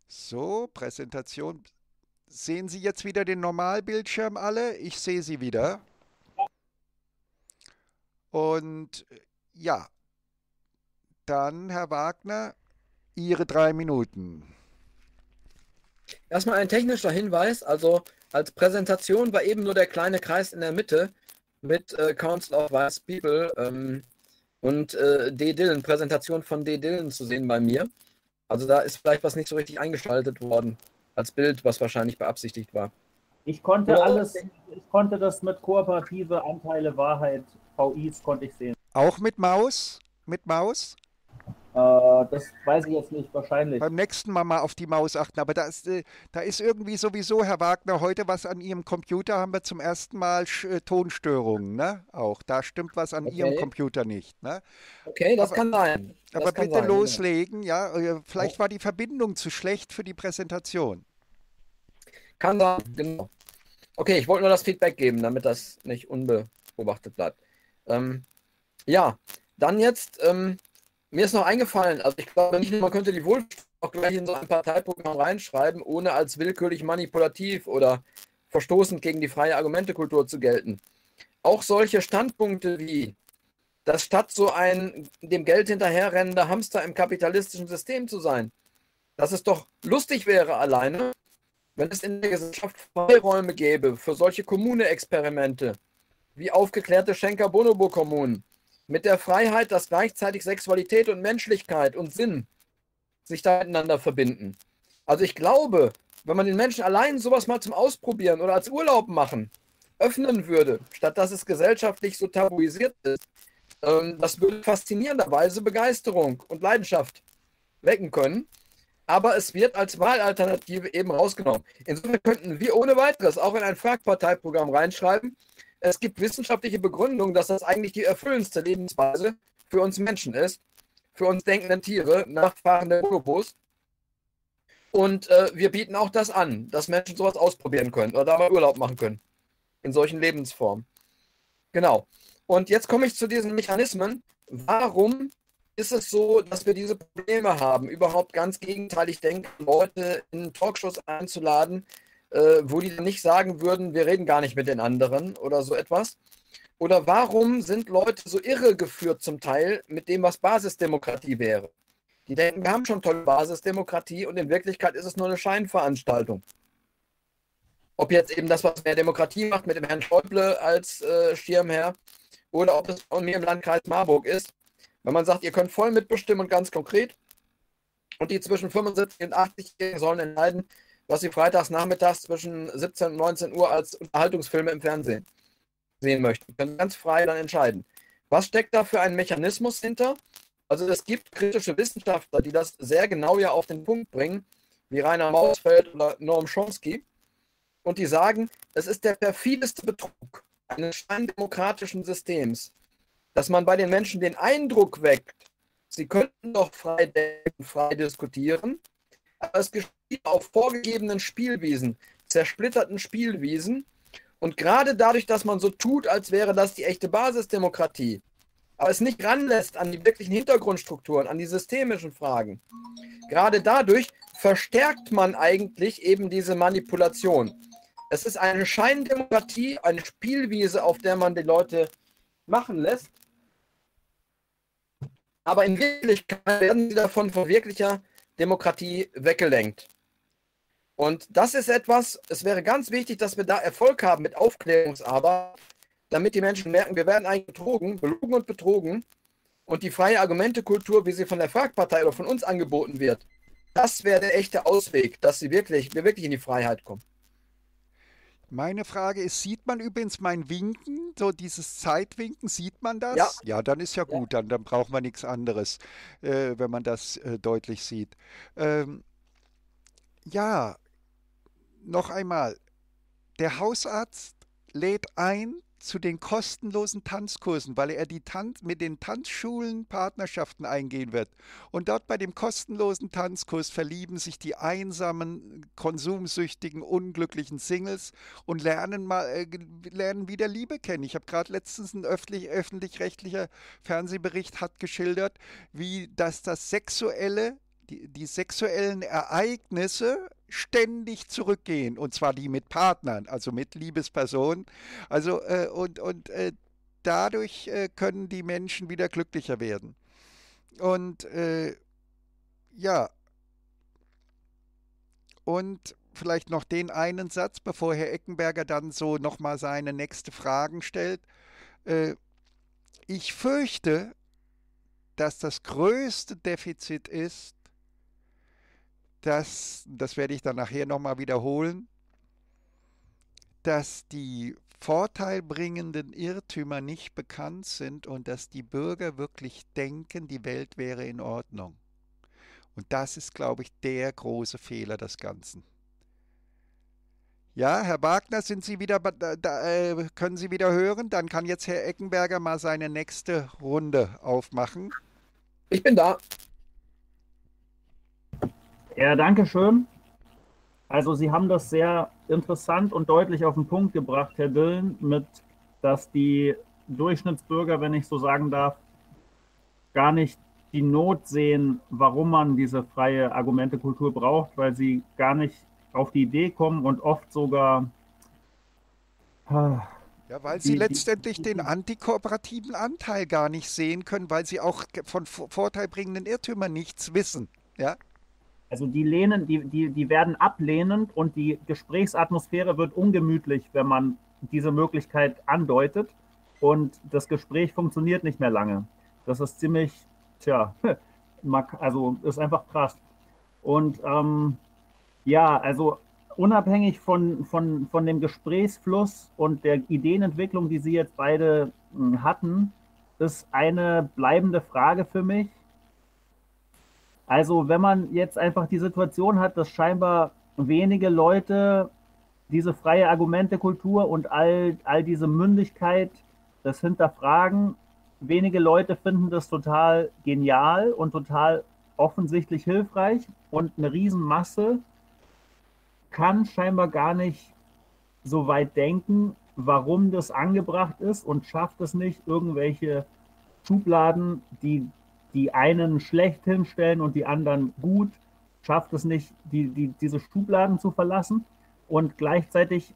So, Präsentation. Sehen Sie jetzt wieder den Normalbildschirm alle? Ich sehe Sie wieder. Und ja, dann, Herr Wagner, Ihre drei Minuten. Erstmal ein technischer Hinweis, also als Präsentation war eben nur der kleine Kreis in der Mitte mit äh, Council of Wise People ähm, und äh, D. Dillon, Präsentation von D. Dillon zu sehen bei mir. Also da ist vielleicht was nicht so richtig eingeschaltet worden als Bild, was wahrscheinlich beabsichtigt war. Ich konnte ja, alles, ich konnte das mit kooperative Anteile Wahrheit, V Is konnte ich sehen. Auch mit Maus? Mit Maus? Das weiß ich jetzt nicht, wahrscheinlich. Beim nächsten Mal mal auf die Maus achten. Aber da ist, da ist irgendwie sowieso, Herr Wagner, heute was an Ihrem Computer, haben wir zum ersten Mal Tonstörungen, ne? Auch da stimmt was an okay. Ihrem Computer nicht, ne? Okay, das aber, kann sein. Das aber kann bitte sein, loslegen, ja. ja. Vielleicht war die Verbindung zu schlecht für die Präsentation. Kann sein, genau. Okay, ich wollte nur das Feedback geben, damit das nicht unbeobachtet bleibt. Ähm, ja, dann jetzt... Ähm, Mir ist noch eingefallen, also ich glaube nicht, man könnte die Wohlfühlstimme auch gleich in so ein Parteiprogramm reinschreiben, ohne als willkürlich manipulativ oder verstoßend gegen die freie Argumentekultur zu gelten. Auch solche Standpunkte wie, dass statt so ein dem Geld hinterherrennender Hamster im kapitalistischen System zu sein, dass es doch lustig wäre alleine, wenn es in der Gesellschaft Freiräume gäbe für solche Kommune-Experimente, wie aufgeklärte Schenker-Bonobo-Kommunen, mit der Freiheit, dass gleichzeitig Sexualität und Menschlichkeit und Sinn sich da miteinander verbinden. Also ich glaube, wenn man den Menschen allein sowas mal zum Ausprobieren oder als Urlaub machen, öffnen würde, statt dass es gesellschaftlich so tabuisiert ist, ähm, das würde faszinierenderweise Begeisterung und Leidenschaft wecken können. Aber es wird als Wahlalternative eben rausgenommen. Insofern könnten wir ohne weiteres auch in ein FRAG-Parteiprogramm reinschreiben, es gibt wissenschaftliche Begründung, dass das eigentlich die erfüllendste Lebensweise für uns Menschen ist, für uns denkende Tiere, Nachfahren der Bonobos. Und äh, wir bieten auch das an, dass Menschen sowas ausprobieren können oder da mal Urlaub machen können in solchen Lebensformen. Genau. Und jetzt komme ich zu diesen Mechanismen. Warum ist es so, dass wir diese Probleme haben? Überhaupt ganz gegenteilig denken, Leute in Talkshows einzuladen, wo die nicht sagen würden, wir reden gar nicht mit den anderen oder so etwas. Oder warum sind Leute so irregeführt zum Teil mit dem, was Basisdemokratie wäre? Die denken, wir haben schon tolle Basisdemokratie und in Wirklichkeit ist es nur eine Scheinveranstaltung. Ob jetzt eben das, was Mehr Demokratie macht mit dem Herrn Schäuble als äh, Schirmherr oder ob es von mir im Landkreis Marburg ist, wenn man sagt, ihr könnt voll mitbestimmen und ganz konkret und die zwischen fünfundsiebzig und achtzig sollen entscheiden, was Sie freitags nachmittags zwischen siebzehn und neunzehn Uhr als Unterhaltungsfilme im Fernsehen sehen möchten. Sie können ganz frei dann entscheiden. Was steckt da für ein Mechanismus hinter? Also es gibt kritische Wissenschaftler, die das sehr genau ja auf den Punkt bringen, wie Rainer Mausfeld oder Noam Chomsky, und die sagen, es ist der perfideste Betrug eines scheindemokratischen Systems, dass man bei den Menschen den Eindruck weckt, sie könnten doch frei denken, frei diskutieren, aber es geschieht auf vorgegebenen Spielwiesen, zersplitterten Spielwiesen. Und gerade dadurch, dass man so tut, als wäre das die echte Basisdemokratie, aber es nicht ranlässt an die wirklichen Hintergrundstrukturen, an die systemischen Fragen, gerade dadurch verstärkt man eigentlich eben diese Manipulation. Es ist eine Scheindemokratie, eine Spielwiese, auf der man die Leute machen lässt. Aber in Wirklichkeit werden sie davon von wirklicher Demokratie weggelenkt. Und das ist etwas, es wäre ganz wichtig, dass wir da Erfolg haben mit Aufklärungsarbeit, damit die Menschen merken, wir werden eigentlich betrogen, belogen und betrogen. Und die freie Argumentekultur, wie sie von der FRAG-Partei oder von uns angeboten wird, das wäre der echte Ausweg, dass sie wirklich, wir wirklich in die Freiheit kommen. Meine Frage ist, sieht man übrigens mein Winken, so dieses Zeitwinken, sieht man das? Ja, ja, dann ist ja gut, ja. Dann, dann braucht man nichts anderes, äh, wenn man das äh, deutlich sieht. Ähm, ja, noch einmal, der Hausarzt lädt ein zu den kostenlosen Tanzkursen, weil er die Tan- mit den Tanzschulen Partnerschaften eingehen wird. Und dort bei dem kostenlosen Tanzkurs verlieben sich die einsamen, konsumsüchtigen, unglücklichen Singles und lernen, mal, äh, lernen wieder Liebe kennen. Ich habe gerade letztens ein öffentlich-rechtlicher Fernsehbericht hat geschildert, wie dass das sexuelle, die, die sexuellen Ereignisse ständig zurückgehen, und zwar die mit Partnern, also mit Liebespersonen. Also äh, und, und äh, dadurch äh, können die Menschen wieder glücklicher werden. Und äh, ja, und vielleicht noch den einen Satz, bevor Herr Eckenberger dann so nochmal seine nächste Fragen stellt. Äh, ich fürchte, dass das größte Defizit ist, dass, das werde ich dann nachher nochmal wiederholen, dass die vorteilbringenden Irrtümer nicht bekannt sind und dass die Bürger wirklich denken, die Welt wäre in Ordnung. Und das ist, glaube ich, der große Fehler des Ganzen. Ja, Herr Wagner, sind Sie wieder, da, können Sie wieder hören? Dann kann jetzt Herr Eckenberger mal seine nächste Runde aufmachen. Ich bin da. Ja, danke schön. Also Sie haben das sehr interessant und deutlich auf den Punkt gebracht, Herr Dillen, mit, dass die Durchschnittsbürger, wenn ich so sagen darf, gar nicht die Not sehen, warum man diese freie Argumentekultur braucht, weil sie gar nicht auf die Idee kommen und oft sogar... Äh, Ja, weil sie letztendlich den antikooperativen Anteil gar nicht sehen können, weil sie auch von vorteilbringenden Irrtümern nichts wissen, ja? Also die lehnen, die, die, die werden ablehnend und die Gesprächsatmosphäre wird ungemütlich, wenn man diese Möglichkeit andeutet, und das Gespräch funktioniert nicht mehr lange. Das ist ziemlich, tja, also ist einfach krass. Und ähm, ja, also unabhängig von, von, von dem Gesprächsfluss und der Ideenentwicklung, die Sie jetzt beide hatten, ist eine bleibende Frage für mich. Also wenn man jetzt einfach die Situation hat, dass scheinbar wenige Leute diese freie Argumentekultur und all, all diese Mündigkeit, das Hinterfragen, wenige Leute finden das total genial und total offensichtlich hilfreich, und eine Riesenmasse kann scheinbar gar nicht so weit denken, warum das angebracht ist, und schafft es nicht, irgendwelche Schubladen, die die einen schlecht hinstellen und die anderen gut, schafft es nicht, die, die, diese Schubladen zu verlassen. Und gleichzeitig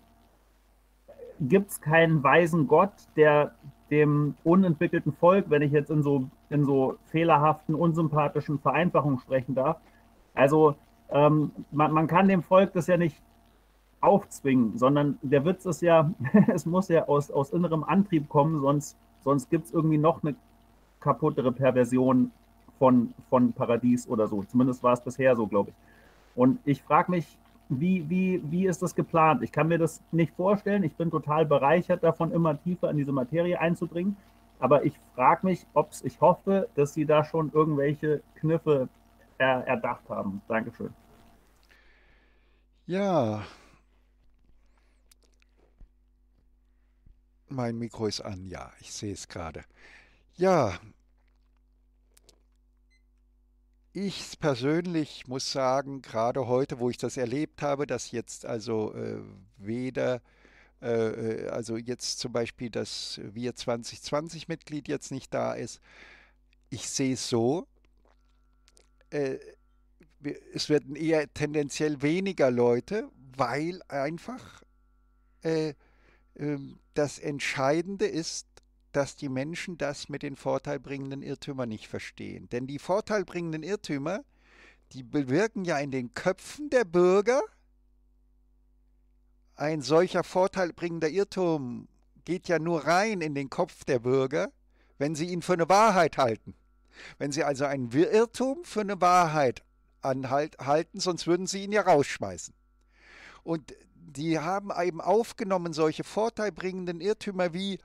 gibt es keinen weisen Gott, der dem unentwickelten Volk, wenn ich jetzt in so, in so fehlerhaften, unsympathischen Vereinfachungen sprechen darf, also ähm, man, man kann dem Volk das ja nicht aufzwingen, sondern der Witz ist ja, es muss ja aus, aus innerem Antrieb kommen, sonst, sonst gibt es irgendwie noch eine kaputtere Perversion von, von Paradies oder so. Zumindest war es bisher so, glaube ich. Und ich frage mich, wie, wie, wie ist das geplant? Ich kann mir das nicht vorstellen. Ich bin total bereichert davon, immer tiefer in diese Materie einzudringen. Aber ich frage mich, ob es, ich hoffe, dass Sie da schon irgendwelche Kniffe er, erdacht haben. Dankeschön. Ja. Mein Mikro ist an. Ja, ich sehe es gerade. Ja, ich persönlich muss sagen, gerade heute, wo ich das erlebt habe, dass jetzt also äh, weder, äh, also jetzt zum Beispiel, dass wir zwanzig zwanzig Mitglied jetzt nicht da ist, ich sehe es so, äh, es werden eher tendenziell weniger Leute, weil einfach äh, äh, das Entscheidende ist, dass die Menschen das mit den vorteilbringenden Irrtümern nicht verstehen. Denn die vorteilbringenden Irrtümer, die bewirken ja in den Köpfen der Bürger, ein solcher vorteilbringender Irrtum geht ja nur rein in den Kopf der Bürger, wenn sie ihn für eine Wahrheit halten. Wenn sie also einen Irrtum für eine Wahrheit halten, sonst würden sie ihn ja rausschmeißen. Und die haben eben aufgenommen solche vorteilbringenden Irrtümer wie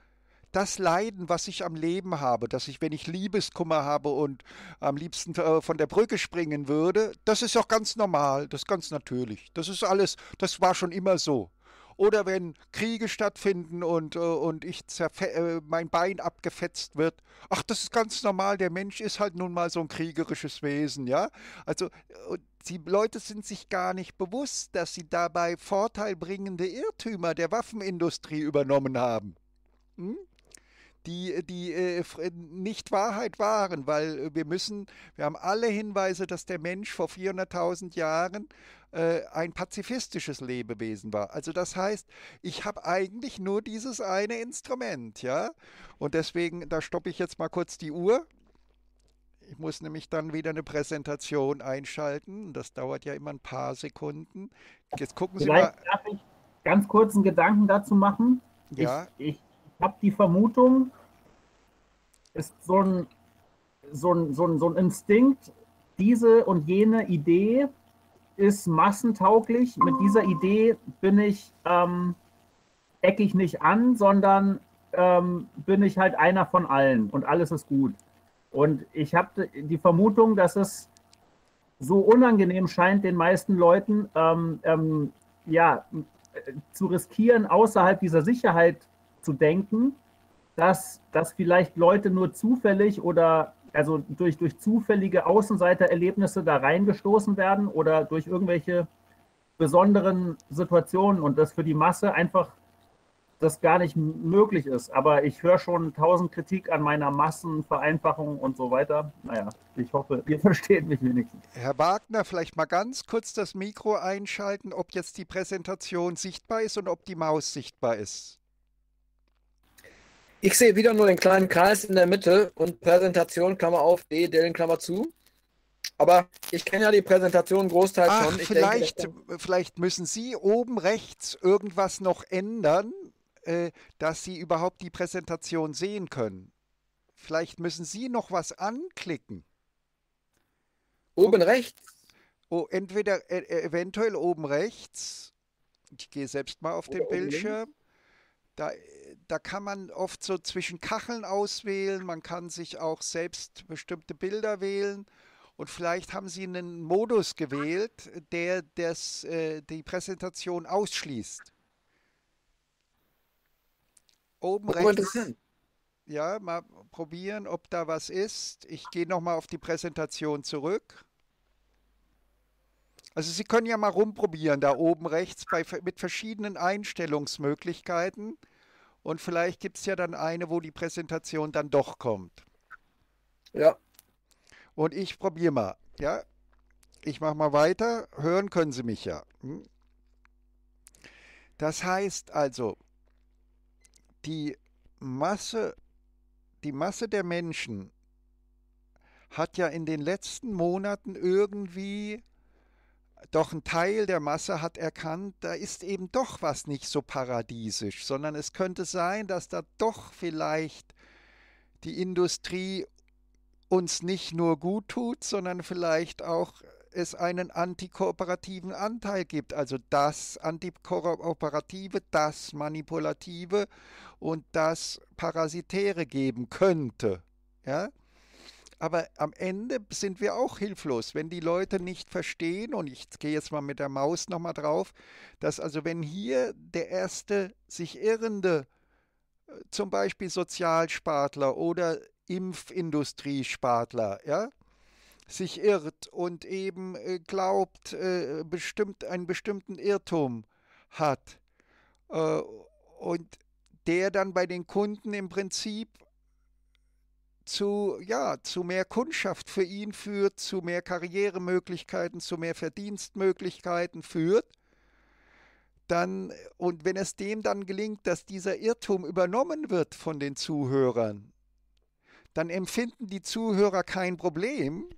das Leiden, was ich am Leben habe, dass ich, wenn ich Liebeskummer habe und am liebsten äh, von der Brücke springen würde, das ist doch ganz normal, das ist ganz natürlich, das ist alles, das war schon immer so. Oder wenn Kriege stattfinden und, äh, und ich äh, mein Bein abgefetzt wird, ach, das ist ganz normal, der Mensch ist halt nun mal so ein kriegerisches Wesen, ja. Also die Leute sind sich gar nicht bewusst, dass sie dabei vorteilbringende Irrtümer der Waffenindustrie übernommen haben. Hm? die, die äh, nicht Wahrheit waren, weil wir müssen, wir haben alle Hinweise, dass der Mensch vor vierhunderttausend Jahren äh, ein pazifistisches Lebewesen war. Also das heißt, ich habe eigentlich nur dieses eine Instrument, ja, und deswegen, da stoppe ich jetzt mal kurz die Uhr. Ich muss nämlich dann wieder eine Präsentation einschalten, das dauert ja immer ein paar Sekunden. Jetzt gucken Sie mal. Vielleicht darf ich ganz kurz einen Gedanken dazu machen? Ja. Ich, ich Ich habe die Vermutung, ist so ein, so, ein, so, ein, so ein Instinkt, diese und jene Idee ist massentauglich. Mit dieser Idee bin ich, ähm, ecke ich nicht an, sondern ähm, bin ich halt einer von allen und alles ist gut. Und ich habe die Vermutung, dass es so unangenehm scheint, den meisten Leuten ähm, ähm, ja, zu riskieren, außerhalb dieser Sicherheit zu denken, dass, dass vielleicht Leute nur zufällig oder also durch, durch zufällige Außenseitererlebnisse da reingestoßen werden oder durch irgendwelche besonderen Situationen und das für die Masse einfach das gar nicht möglich ist. Aber ich höre schon tausend Kritik an meiner Massenvereinfachung und so weiter. Naja, ich hoffe, ihr versteht mich wenigstens. Herr Wagner, vielleicht mal ganz kurz das Mikro einschalten, ob jetzt die Präsentation sichtbar ist und ob die Maus sichtbar ist. Ich sehe wieder nur den kleinen Kreis in der Mitte und Präsentation, Klammer auf, D, Dellen, Klammer zu. Aber ich kenne ja die Präsentation großteils Ach, schon. Ich vielleicht, denke, vielleicht müssen Sie oben rechts irgendwas noch ändern, äh, dass Sie überhaupt die Präsentation sehen können. Vielleicht müssen Sie noch was anklicken. Oben oh, rechts? Oh, entweder äh, eventuell oben rechts. Ich gehe selbst mal auf Oder den Bildschirm. Da, da kann man oft so zwischen Kacheln auswählen, man kann sich auch selbst bestimmte Bilder wählen und vielleicht haben Sie einen Modus gewählt, der das, äh, die Präsentation ausschließt. Oben oh, rechts, ja, mal probieren, ob da was ist. Ich gehe nochmal auf die Präsentation zurück. Also Sie können ja mal rumprobieren, da oben rechts bei, mit verschiedenen Einstellungsmöglichkeiten und vielleicht gibt es ja dann eine, wo die Präsentation dann doch kommt. Ja. Und ich probiere mal, ja. Ich mache mal weiter, hören können Sie mich ja. Das heißt also, die Masse, die Masse der Menschen hat ja in den letzten Monaten irgendwie... Doch ein Teil der Masse hat erkannt, da ist eben doch was nicht so paradiesisch, sondern es könnte sein, dass da doch vielleicht die Industrie uns nicht nur gut tut, sondern vielleicht auch es einen antikooperativen Anteil gibt. Also das Antikooperative, das Manipulative und das Parasitäre geben könnte, ja? Aber am Ende sind wir auch hilflos, wenn die Leute nicht verstehen, und ich gehe jetzt mal mit der Maus nochmal drauf, dass also wenn hier der erste sich irrende, zum Beispiel Sozialspartler oder Impfindustriespartler, ja, sich irrt und eben glaubt, äh, bestimmt einen bestimmten Irrtum hat äh, und der dann bei den Kunden im Prinzip zu, ja, zu mehr Kundschaft für ihn führt, zu mehr Karrieremöglichkeiten, zu mehr Verdienstmöglichkeiten führt, dann, und wenn es dem dann gelingt, dass dieser Irrtum übernommen wird von den Zuhörern, dann empfinden die Zuhörer kein Problem.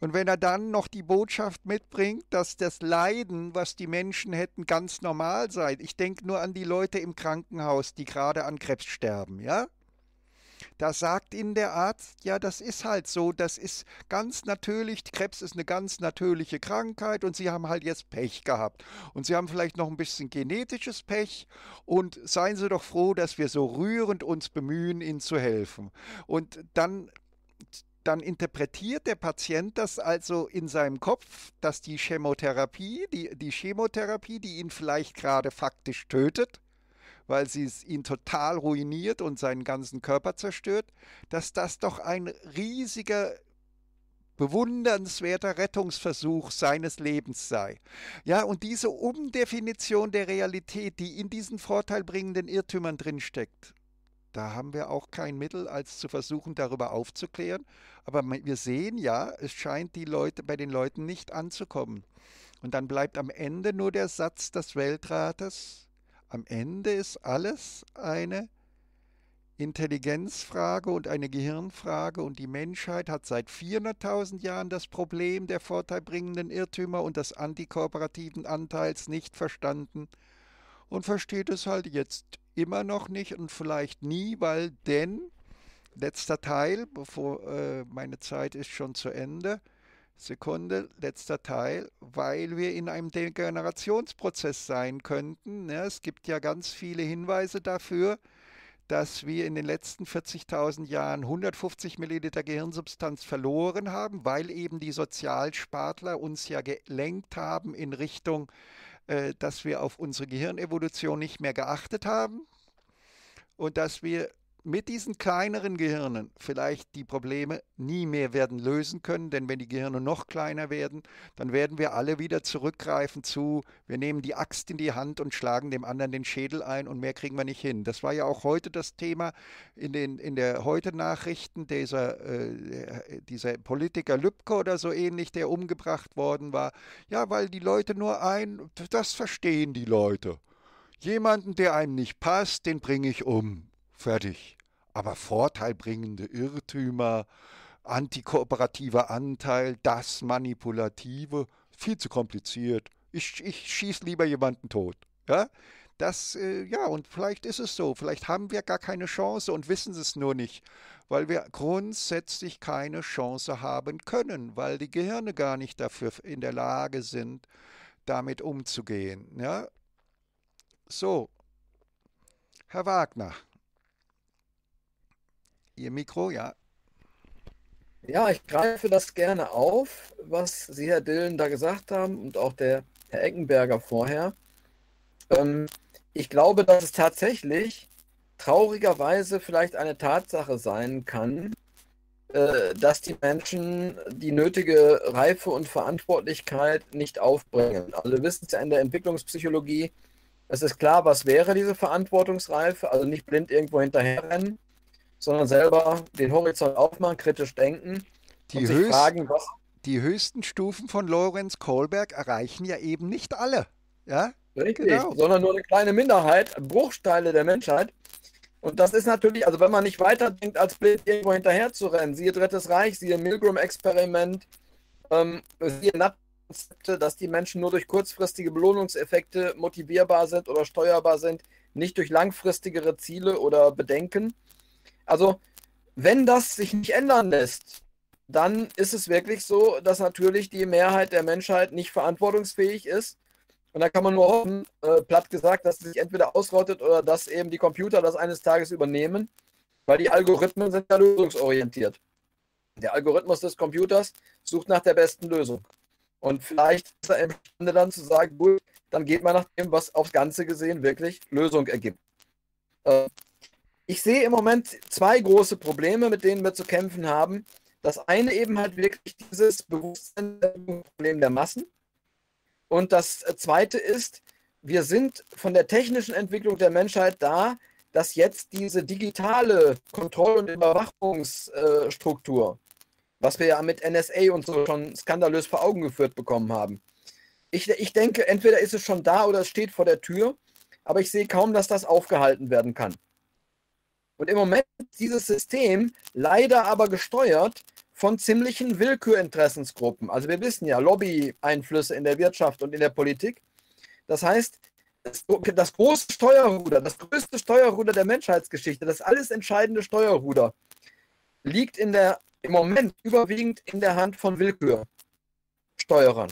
Und wenn er dann noch die Botschaft mitbringt, dass das Leiden, was die Menschen hätten, ganz normal sei. Ich denke nur an die Leute im Krankenhaus, die gerade an Krebs sterben, ja? Da sagt Ihnen der Arzt, ja, das ist halt so, das ist ganz natürlich, Krebs ist eine ganz natürliche Krankheit und Sie haben halt jetzt Pech gehabt. Und Sie haben vielleicht noch ein bisschen genetisches Pech und seien Sie doch froh, dass wir so rührend uns bemühen, Ihnen zu helfen. Und dann... dann interpretiert der Patient das also in seinem Kopf, dass die Chemotherapie, die, die Chemotherapie, die ihn vielleicht gerade faktisch tötet, weil sie es ihn total ruiniert und seinen ganzen Körper zerstört, dass das doch ein riesiger, bewundernswerter Rettungsversuch seines Lebens sei. Ja, und diese Umdefinition der Realität, die in diesen vorteilbringenden Irrtümern drinsteckt, da haben wir auch kein Mittel, als zu versuchen, darüber aufzuklären. Aber wir sehen ja, es scheint die Leute, bei den Leuten nicht anzukommen. Und dann bleibt am Ende nur der Satz des Weltrates. Am Ende ist alles eine Intelligenzfrage und eine Gehirnfrage. Und die Menschheit hat seit vierhunderttausend Jahren das Problem der vorteilbringenden Irrtümer und des antikooperativen Anteils nicht verstanden und versteht es halt jetzt immer noch nicht und vielleicht nie, weil denn, letzter Teil, bevor äh, meine Zeit ist schon zu Ende, Sekunde, letzter Teil, weil wir in einem Degenerationsprozess sein könnten. Ne? Es gibt ja ganz viele Hinweise dafür, dass wir in den letzten vierzigtausend Jahren hundertfünfzig Milliliter Gehirnsubstanz verloren haben, weil eben die Sozialspartler uns ja gelenkt haben in Richtung, dass wir auf unsere Gehirnevolution nicht mehr geachtet haben und dass wir mit diesen kleineren Gehirnen vielleicht die Probleme nie mehr werden lösen können, denn wenn die Gehirne noch kleiner werden, dann werden wir alle wieder zurückgreifen zu, wir nehmen die Axt in die Hand und schlagen dem anderen den Schädel ein und mehr kriegen wir nicht hin. Das war ja auch heute das Thema in den in der Heute-Nachrichten, dieser, äh, dieser Politiker Lübcke oder so ähnlich, der umgebracht worden war. Ja, weil die Leute nur ein, das verstehen die Leute. Jemanden, der einem nicht passt, den bringe ich um. Fertig. Aber vorteilbringende Irrtümer, antikooperativer Anteil, das Manipulative, viel zu kompliziert. Ich, ich schieße lieber jemanden tot. Ja? Das, äh, ja, und vielleicht ist es so. Vielleicht haben wir gar keine Chance und wissen es nur nicht, weil wir grundsätzlich keine Chance haben können, weil die Gehirne gar nicht dafür in der Lage sind, damit umzugehen. Ja? So, Herr Wagner. Ihr Mikro, ja. Ja, ich greife das gerne auf, was Sie, Herr Dillen, da gesagt haben und auch der Herr Eckenberger vorher. Ähm, ich glaube, dass es tatsächlich traurigerweise vielleicht eine Tatsache sein kann, äh, dass die Menschen die nötige Reife und Verantwortlichkeit nicht aufbringen. Also wir wissen es ja in der Entwicklungspsychologie, es ist klar, was wäre diese Verantwortungsreife, also nicht blind irgendwo hinterherrennen, sondern selber den Horizont aufmachen, kritisch denken die und sich höchst, fragen, was... Die höchsten Stufen von Lorenz Kohlberg erreichen ja eben nicht alle. Ja? Richtig, genau. Sondern nur eine kleine Minderheit, Bruchteile der Menschheit. Und das ist natürlich, also wenn man nicht weiterdenkt, als blind irgendwo hinterher zu rennen, siehe Drittes Reich, siehe Milgram-Experiment, ähm, siehe Nachtkonzepte, dass die Menschen nur durch kurzfristige Belohnungseffekte motivierbar sind oder steuerbar sind, nicht durch langfristigere Ziele oder Bedenken. Also, wenn das sich nicht ändern lässt, dann ist es wirklich so, dass natürlich die Mehrheit der Menschheit nicht verantwortungsfähig ist. Und da kann man nur hoffen, äh, platt gesagt, dass sie sich entweder ausrottet oder dass eben die Computer das eines Tages übernehmen, weil die Algorithmen sind ja lösungsorientiert. Der Algorithmus des Computers sucht nach der besten Lösung. Und vielleicht ist er imstande dann zu sagen, gut, dann geht man nach dem, was aufs Ganze gesehen wirklich Lösung ergibt. Äh, Ich sehe im Moment zwei große Probleme, mit denen wir zu kämpfen haben. Das eine eben halt wirklich dieses Bewusstseinsproblem der Massen. Und das zweite ist, wir sind von der technischen Entwicklung der Menschheit da, dass jetzt diese digitale Kontroll- und Überwachungsstruktur, was wir ja mit N S A und so schon skandalös vor Augen geführt bekommen haben. Ich, ich denke, entweder ist es schon da oder es steht vor der Tür, aber ich sehe kaum, dass das aufgehalten werden kann. Und im Moment ist dieses System leider aber gesteuert von ziemlichen Willkürinteressensgruppen. Also wir wissen ja, Lobby-Einflüsse in der Wirtschaft und in der Politik. Das heißt, das große Steuerruder, das größte Steuerruder der Menschheitsgeschichte, das alles entscheidende Steuerruder, liegt in der, im Moment überwiegend in der Hand von Willkürsteuerern.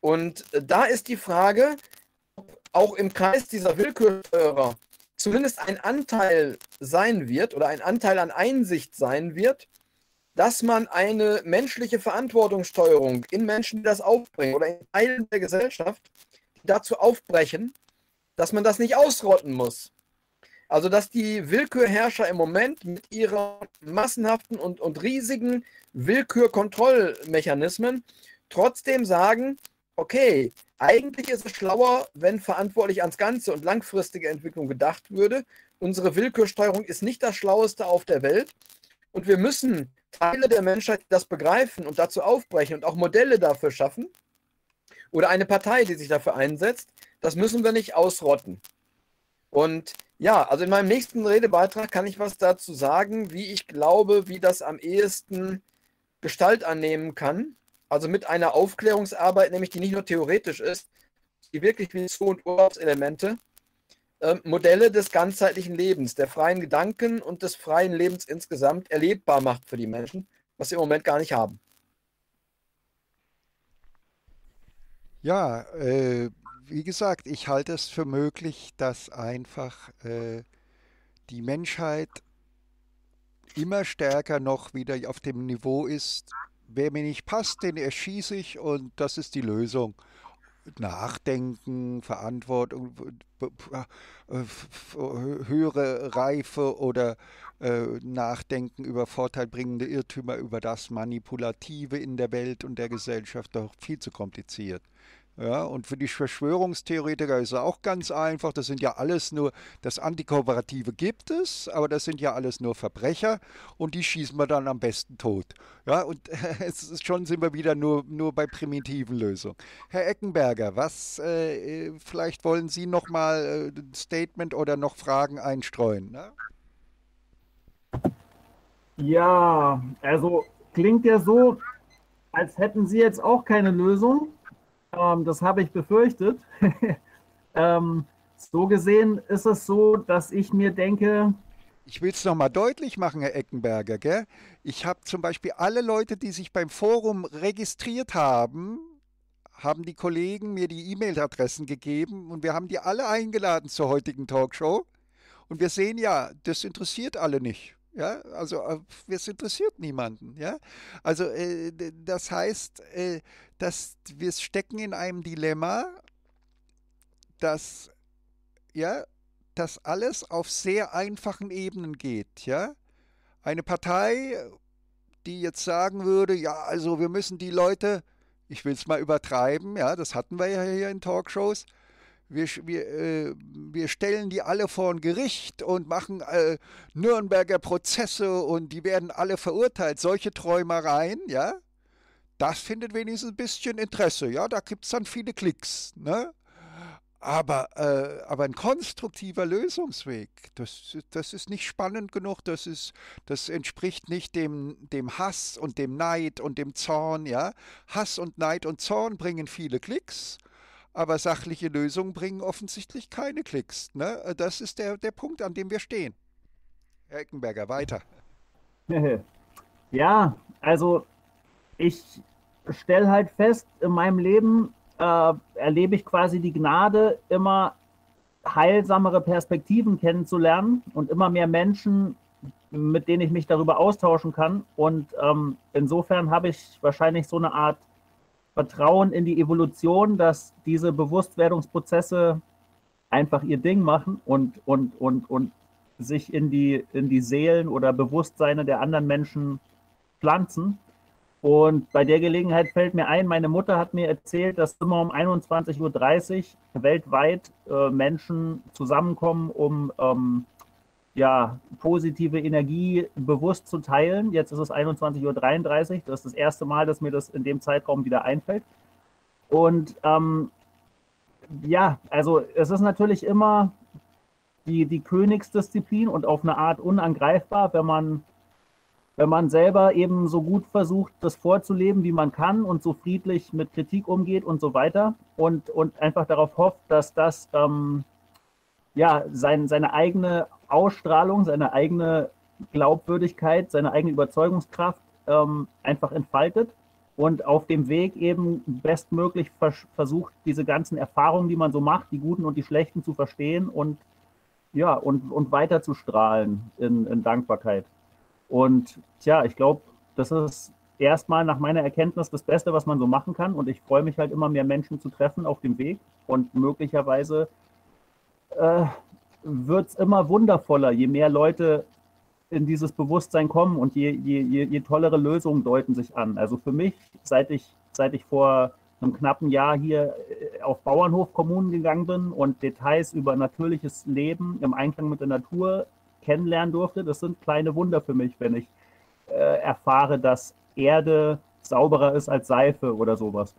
Und da ist die Frage, ob auch im Kreis dieser Willkürsteuerer zumindest ein Anteil sein wird oder ein Anteil an Einsicht sein wird, dass man eine menschliche Verantwortungssteuerung in Menschen, die das aufbringen oder in Teilen der Gesellschaft, die dazu aufbrechen, dass man das nicht ausrotten muss. Also dass die Willkürherrscher im Moment mit ihrer massenhaften und, und riesigen Willkürkontrollmechanismen trotzdem sagen, okay, eigentlich ist es schlauer, wenn verantwortlich ans Ganze und langfristige Entwicklung gedacht würde. Unsere Willkürsteuerung ist nicht das Schlaueste auf der Welt und wir müssen Teile der Menschheit, die das begreifen und dazu aufbrechen und auch Modelle dafür schaffen oder eine Partei, die sich dafür einsetzt, das müssen wir nicht ausrotten. Und ja, also in meinem nächsten Redebeitrag kann ich was dazu sagen, wie ich glaube, wie das am ehesten Gestalt annehmen kann. Also mit einer Aufklärungsarbeit, nämlich die nicht nur theoretisch ist, die wirklich wie Zu- und Urlaubselemente, äh, Modelle des ganzheitlichen Lebens, der freien Gedanken und des freien Lebens insgesamt erlebbar macht für die Menschen, was sie im Moment gar nicht haben. Ja, äh, wie gesagt, ich halte es für möglich, dass einfach äh, die Menschheit immer stärker noch wieder auf dem Niveau ist, wer mir nicht passt, den erschieße ich und das ist die Lösung. Nachdenken, Verantwortung, höhere Reife oder äh, Nachdenken über vorteilbringende Irrtümer, über das Manipulative in der Welt und der Gesellschaft, doch viel zu kompliziert. Ja, und für die Verschwörungstheoretiker ist es auch ganz einfach, das sind ja alles nur, das Antikooperative gibt es, aber das sind ja alles nur Verbrecher und die schießen wir dann am besten tot. Ja, und es ist schon, sind wir wieder nur, nur bei primitiven Lösungen. Herr Eckenberger, was, äh, vielleicht wollen Sie noch mal ein Statement oder noch Fragen einstreuen, ne? Ja, also klingt ja so, als hätten Sie jetzt auch keine Lösung. Das habe ich befürchtet. So gesehen ist es so, dass ich mir denke... Ich will es nochmal deutlich machen, Herr Eckenberger. Gell? Ich habe zum Beispiel alle Leute, die sich beim Forum registriert haben, haben die Kollegen mir die E-Mail-Adressen gegeben und wir haben die alle eingeladen zur heutigen Talkshow. Und wir sehen ja, das interessiert alle nicht. Ja? Also es interessiert niemanden. Ja? Also äh, das heißt... Äh, dass wir stecken in einem Dilemma, dass, ja, dass alles auf sehr einfachen Ebenen geht. Ja? Eine Partei, die jetzt sagen würde, ja, also wir müssen die Leute, ich will es mal übertreiben, ja, das hatten wir ja hier in Talkshows, wir, wir, äh, wir stellen die alle vor ein Gericht und machen äh, Nürnberger Prozesse und die werden alle verurteilt, solche Träumereien, ja. Das findet wenigstens ein bisschen Interesse. Ja, da gibt es dann viele Klicks. Ne? Aber, äh, aber ein konstruktiver Lösungsweg, das, das ist nicht spannend genug. Das, ist, das entspricht nicht dem, dem Hass und dem Neid und dem Zorn. Ja? Hass und Neid und Zorn bringen viele Klicks, aber sachliche Lösungen bringen offensichtlich keine Klicks. Ne? Das ist der, der Punkt, an dem wir stehen. Herr Eckenberger, weiter. Ja, also... Ich stelle halt fest, in meinem Leben äh, erlebe ich quasi die Gnade, immer heilsamere Perspektiven kennenzulernen und immer mehr Menschen, mit denen ich mich darüber austauschen kann. Und ähm, insofern habe ich wahrscheinlich so eine Art Vertrauen in die Evolution, dass diese Bewusstwerdungsprozesse einfach ihr Ding machen und, und, und, und sich in die, in die Seelen oder Bewusstseine der anderen Menschen pflanzen. Und bei der Gelegenheit fällt mir ein, meine Mutter hat mir erzählt, dass immer um einundzwanzig Uhr dreißig weltweit äh, Menschen zusammenkommen, um ähm, ja, positive Energie bewusst zu teilen. Jetzt ist es einundzwanzig Uhr dreiunddreißig, das ist das erste Mal, dass mir das in dem Zeitraum wieder einfällt. Und ähm, ja, also es ist natürlich immer die, die Königsdisziplin und auf eine Art unangreifbar, wenn man... wenn man selber eben so gut versucht, das vorzuleben, wie man kann und so friedlich mit Kritik umgeht und so weiter und, und einfach darauf hofft, dass das ähm, ja, sein, seine eigene Ausstrahlung, seine eigene Glaubwürdigkeit, seine eigene Überzeugungskraft ähm, einfach entfaltet und auf dem Weg eben bestmöglich vers- versucht, diese ganzen Erfahrungen, die man so macht, die guten und die schlechten zu verstehen und, ja, und, und weiter zu strahlen in, in Dankbarkeit. Und tja, ich glaube, das ist erstmal nach meiner Erkenntnis das Beste, was man so machen kann. Und ich freue mich halt immer mehr Menschen zu treffen auf dem Weg. Und möglicherweise äh, wird es immer wundervoller, je mehr Leute in dieses Bewusstsein kommen und je, je, je, je tollere Lösungen deuten sich an. Also für mich, seit ich, seit ich vor einem knappen Jahr hier auf Bauernhofkommunen gegangen bin und Details über natürliches Leben im Einklang mit der Natur kennenlernen durfte, das sind kleine Wunder für mich, wenn ich äh, erfahre, dass Erde sauberer ist als Seife oder sowas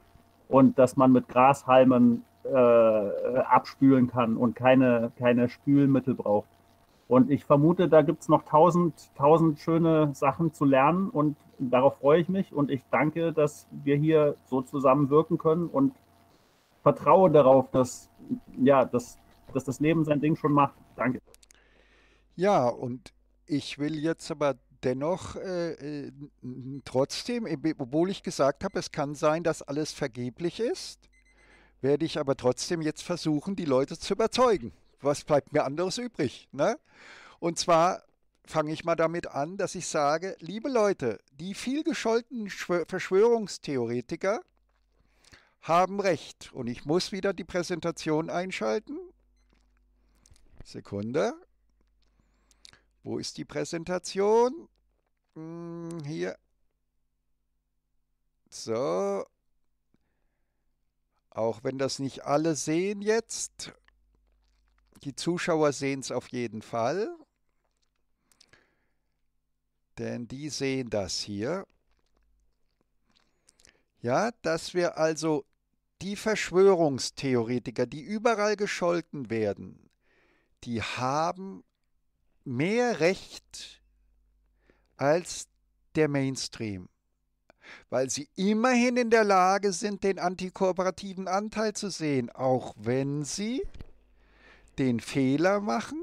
und dass man mit Grashalmen äh, abspülen kann und keine, keine Spülmittel braucht. Und ich vermute, da gibt es noch tausend, tausend schöne Sachen zu lernen und darauf freue ich mich und ich danke, dass wir hier so zusammenwirken können und vertraue darauf, dass, ja, dass, dass das Leben sein Ding schon macht. Danke. Ja, und ich will jetzt aber dennoch äh, trotzdem, obwohl ich gesagt habe, es kann sein, dass alles vergeblich ist, werde ich aber trotzdem jetzt versuchen, die Leute zu überzeugen. Was bleibt mir anderes übrig? Ne? Und zwar fange ich mal damit an, dass ich sage, liebe Leute, die vielgescholtenen Verschwörungstheoretiker haben recht. Und ich muss wieder die Präsentation einschalten. Sekunde. Wo ist die Präsentation? Hm, hier. So. Auch wenn das nicht alle sehen jetzt. Die Zuschauer sehen es auf jeden Fall. Denn die sehen das hier. Ja, dass wir also die Verschwörungstheoretiker, die überall gescholten werden, die haben mehr Recht als der Mainstream, weil sie immerhin in der Lage sind, den antikooperativen Anteil zu sehen, auch wenn sie den Fehler machen,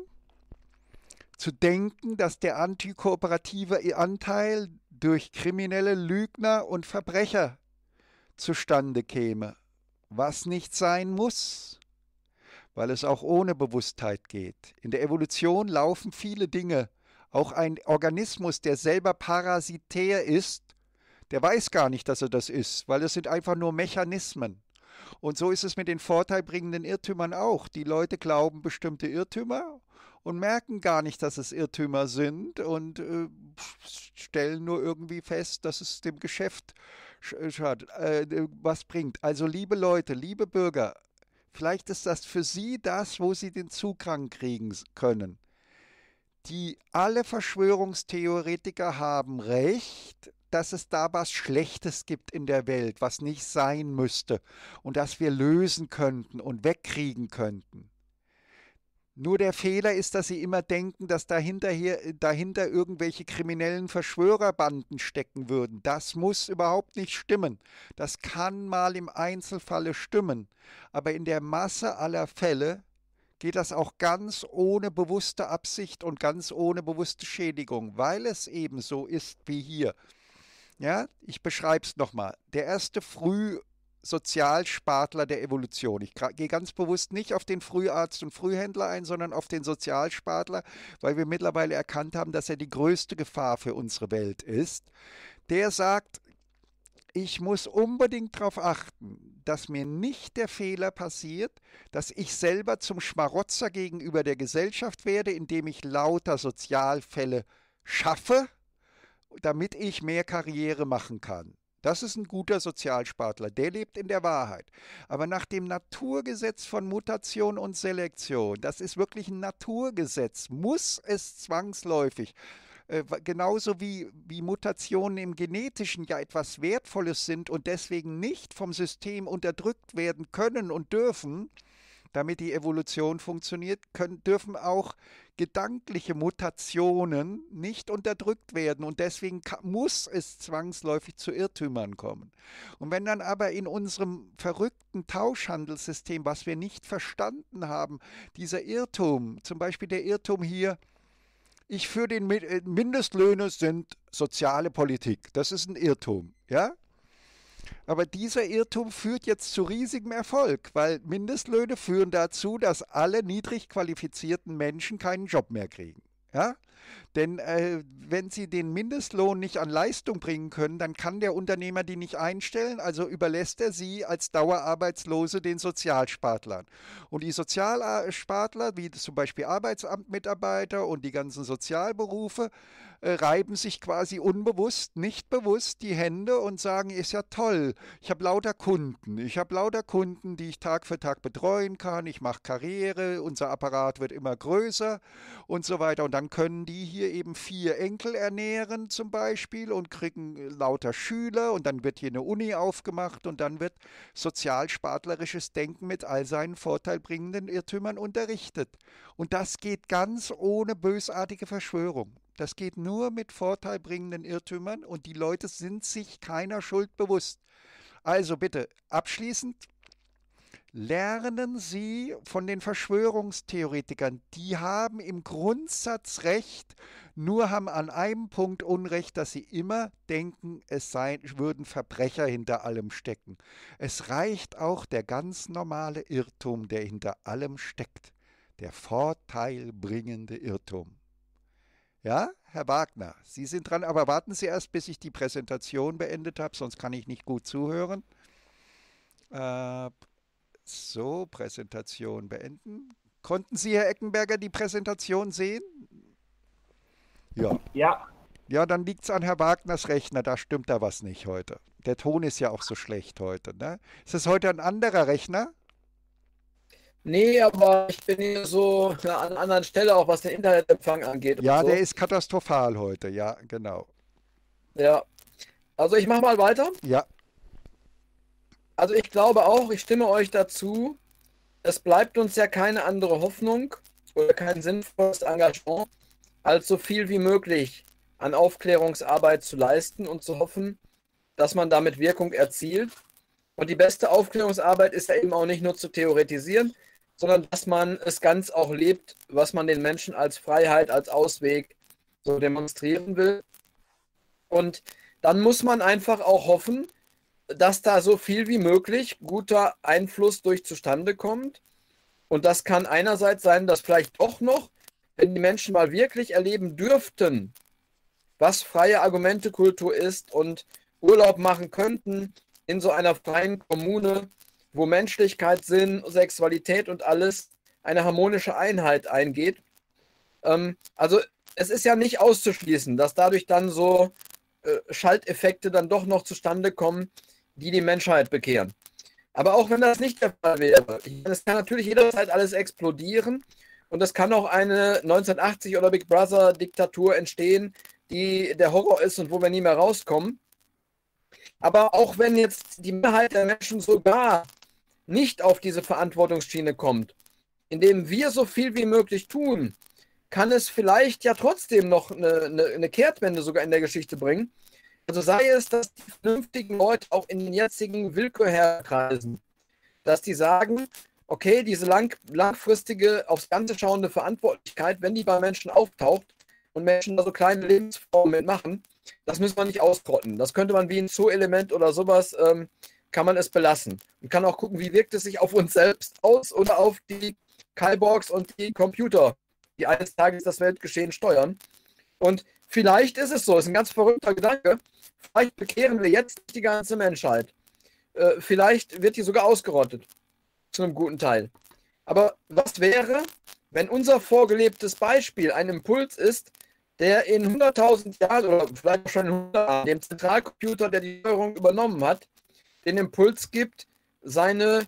zu denken, dass der antikooperative Anteil durch kriminelle Lügner und Verbrecher zustande käme, was nicht sein muss, weil es auch ohne Bewusstheit geht. In der Evolution laufen viele Dinge. Auch ein Organismus, der selber parasitär ist, der weiß gar nicht, dass er das ist, weil es sind einfach nur Mechanismen. Und so ist es mit den vorteilbringenden Irrtümern auch. Die Leute glauben bestimmte Irrtümer und merken gar nicht, dass es Irrtümer sind und äh, stellen nur irgendwie fest, dass es dem Geschäft äh, was bringt. Also liebe Leute, liebe Bürger, vielleicht ist das für Sie das, wo Sie den Zugang kriegen können. Die alle Verschwörungstheoretiker haben recht, dass es da was Schlechtes gibt in der Welt, was nicht sein müsste und das wir lösen könnten und wegkriegen könnten. Nur der Fehler ist, dass Sie immer denken, dass dahinter, hier, dahinter irgendwelche kriminellen Verschwörerbanden stecken würden. Das muss überhaupt nicht stimmen. Das kann mal im Einzelfalle stimmen. Aber in der Masse aller Fälle geht das auch ganz ohne bewusste Absicht und ganz ohne bewusste Schädigung, weil es eben so ist wie hier. Ja, ich beschreibe es nochmal. Der erste Früh- Sozialspartler der Evolution. Ich gehe ganz bewusst nicht auf den Früharzt und Frühhändler ein, sondern auf den Sozialspartler, weil wir mittlerweile erkannt haben, dass er die größte Gefahr für unsere Welt ist. Der sagt, ich muss unbedingt darauf achten, dass mir nicht der Fehler passiert, dass ich selber zum Schmarotzer gegenüber der Gesellschaft werde, indem ich lauter Sozialfälle schaffe, damit ich mehr Karriere machen kann. Das ist ein guter Sozialspartler, der lebt in der Wahrheit. Aber nach dem Naturgesetz von Mutation und Selektion, das ist wirklich ein Naturgesetz, muss es zwangsläufig, äh, genauso wie, wie Mutationen im Genetischen ja etwas Wertvolles sind und deswegen nicht vom System unterdrückt werden können und dürfen, damit die Evolution funktioniert, können, dürfen auch gedankliche Mutationen nicht unterdrückt werden. Und deswegen kann, muss es zwangsläufig zu Irrtümern kommen. Und wenn dann aber in unserem verrückten Tauschhandelssystem, was wir nicht verstanden haben, dieser Irrtum, zum Beispiel der Irrtum hier, ich für den Mindestlöhne sind soziale Politik. Das ist ein Irrtum, ja? Aber dieser Irrtum führt jetzt zu riesigem Erfolg, weil Mindestlöhne führen dazu, dass alle niedrig qualifizierten Menschen keinen Job mehr kriegen, ja? Denn äh, wenn sie den Mindestlohn nicht an Leistung bringen können, dann kann der Unternehmer die nicht einstellen, also überlässt er sie als Dauerarbeitslose den Sozialspartlern. Und die Sozialspartler, wie zum Beispiel Arbeitsamtmitarbeiter und die ganzen Sozialberufe, äh, reiben sich quasi unbewusst, nicht bewusst die Hände und sagen, ist ja toll, ich habe lauter Kunden, ich habe lauter Kunden, die ich Tag für Tag betreuen kann, ich mache Karriere, unser Apparat wird immer größer und so weiter. Und dann können die hier eben vier Enkel ernähren zum Beispiel und kriegen lauter Schüler und dann wird hier eine Uni aufgemacht und dann wird sozialspartlerisches Denken mit all seinen vorteilbringenden Irrtümern unterrichtet. Und das geht ganz ohne bösartige Verschwörung. Das geht nur mit vorteilbringenden Irrtümern und die Leute sind sich keiner Schuld bewusst. Also bitte abschließend. Lernen Sie von den Verschwörungstheoretikern. Die haben im Grundsatz Recht, nur haben an einem Punkt Unrecht, dass sie immer denken, es seien, würden Verbrecher hinter allem stecken. Es reicht auch der ganz normale Irrtum, der hinter allem steckt. Der vorteilbringende Irrtum. Ja, Herr Wagner, Sie sind dran, aber warten Sie erst, bis ich die Präsentation beendet habe, sonst kann ich nicht gut zuhören. Äh... So, Präsentation beenden. Konnten Sie, Herr Eckenberger, die Präsentation sehen? Ja. Ja. Ja, dann liegt es an Herrn Wagners Rechner, da stimmt da was nicht heute. Der Ton ist ja auch so schlecht heute, ne? Ist es heute ein anderer Rechner? Nee, aber ich bin hier so an einer anderen Stelle, auch was den Internetempfang angeht. Ja, der ist katastrophal heute, ja, genau. Ja, also ich mache mal weiter. Ja. Also ich glaube auch, ich stimme euch dazu, es bleibt uns ja keine andere Hoffnung oder kein sinnvolles Engagement, als so viel wie möglich an Aufklärungsarbeit zu leisten und zu hoffen, dass man damit Wirkung erzielt. Und die beste Aufklärungsarbeit ist ja eben auch nicht nur zu theoretisieren, sondern dass man es ganz auch lebt, was man den Menschen als Freiheit, als Ausweg so demonstrieren will. Und dann muss man einfach auch hoffen, dass da so viel wie möglich guter Einfluss durch zustande kommt. Und das kann einerseits sein, dass vielleicht doch noch, wenn die Menschen mal wirklich erleben dürften, was freie Argumentekultur ist und Urlaub machen könnten in so einer freien Kommune, wo Menschlichkeit, Sinn, Sexualität und alles eine harmonische Einheit eingeht. Ähm, also es ist ja nicht auszuschließen, dass dadurch dann so äh, Schalteffekte dann doch noch zustande kommen, die die Menschheit bekehren. Aber auch wenn das nicht der Fall wäre, es kann natürlich jederzeit alles explodieren und es kann auch eine neunzehnhundertachtzig oder Big Brother Diktatur entstehen, die der Horror ist und wo wir nie mehr rauskommen. Aber auch wenn jetzt die Mehrheit der Menschen sogar nicht auf diese Verantwortungsschiene kommt, indem wir so viel wie möglich tun, kann es vielleicht ja trotzdem noch eine, eine, eine Kehrtwende sogar in der Geschichte bringen. Also sei es, dass die vernünftigen Leute auch in den jetzigen Willkürherkreisen, dass die sagen, okay, diese lang, langfristige, aufs Ganze schauende Verantwortlichkeit, wenn die bei Menschen auftaucht und Menschen da so kleine Lebensformen mitmachen, das müssen wir nicht ausrotten. Das könnte man wie ein Zoo-Element oder sowas, ähm, kann man es belassen. Und kann auch gucken, wie wirkt es sich auf uns selbst aus oder auf die Cyborgs und die Computer, die eines Tages das Weltgeschehen steuern. Und vielleicht ist es so, ist ein ganz verrückter Gedanke, vielleicht bekehren wir jetzt die ganze Menschheit. Äh, vielleicht wird die sogar ausgerottet, zu einem guten Teil. Aber was wäre, wenn unser vorgelebtes Beispiel ein Impuls ist, der in hunderttausend Jahren oder vielleicht schon in hundert Jahren dem Zentralcomputer, der die Steuerung übernommen hat, den Impuls gibt, seine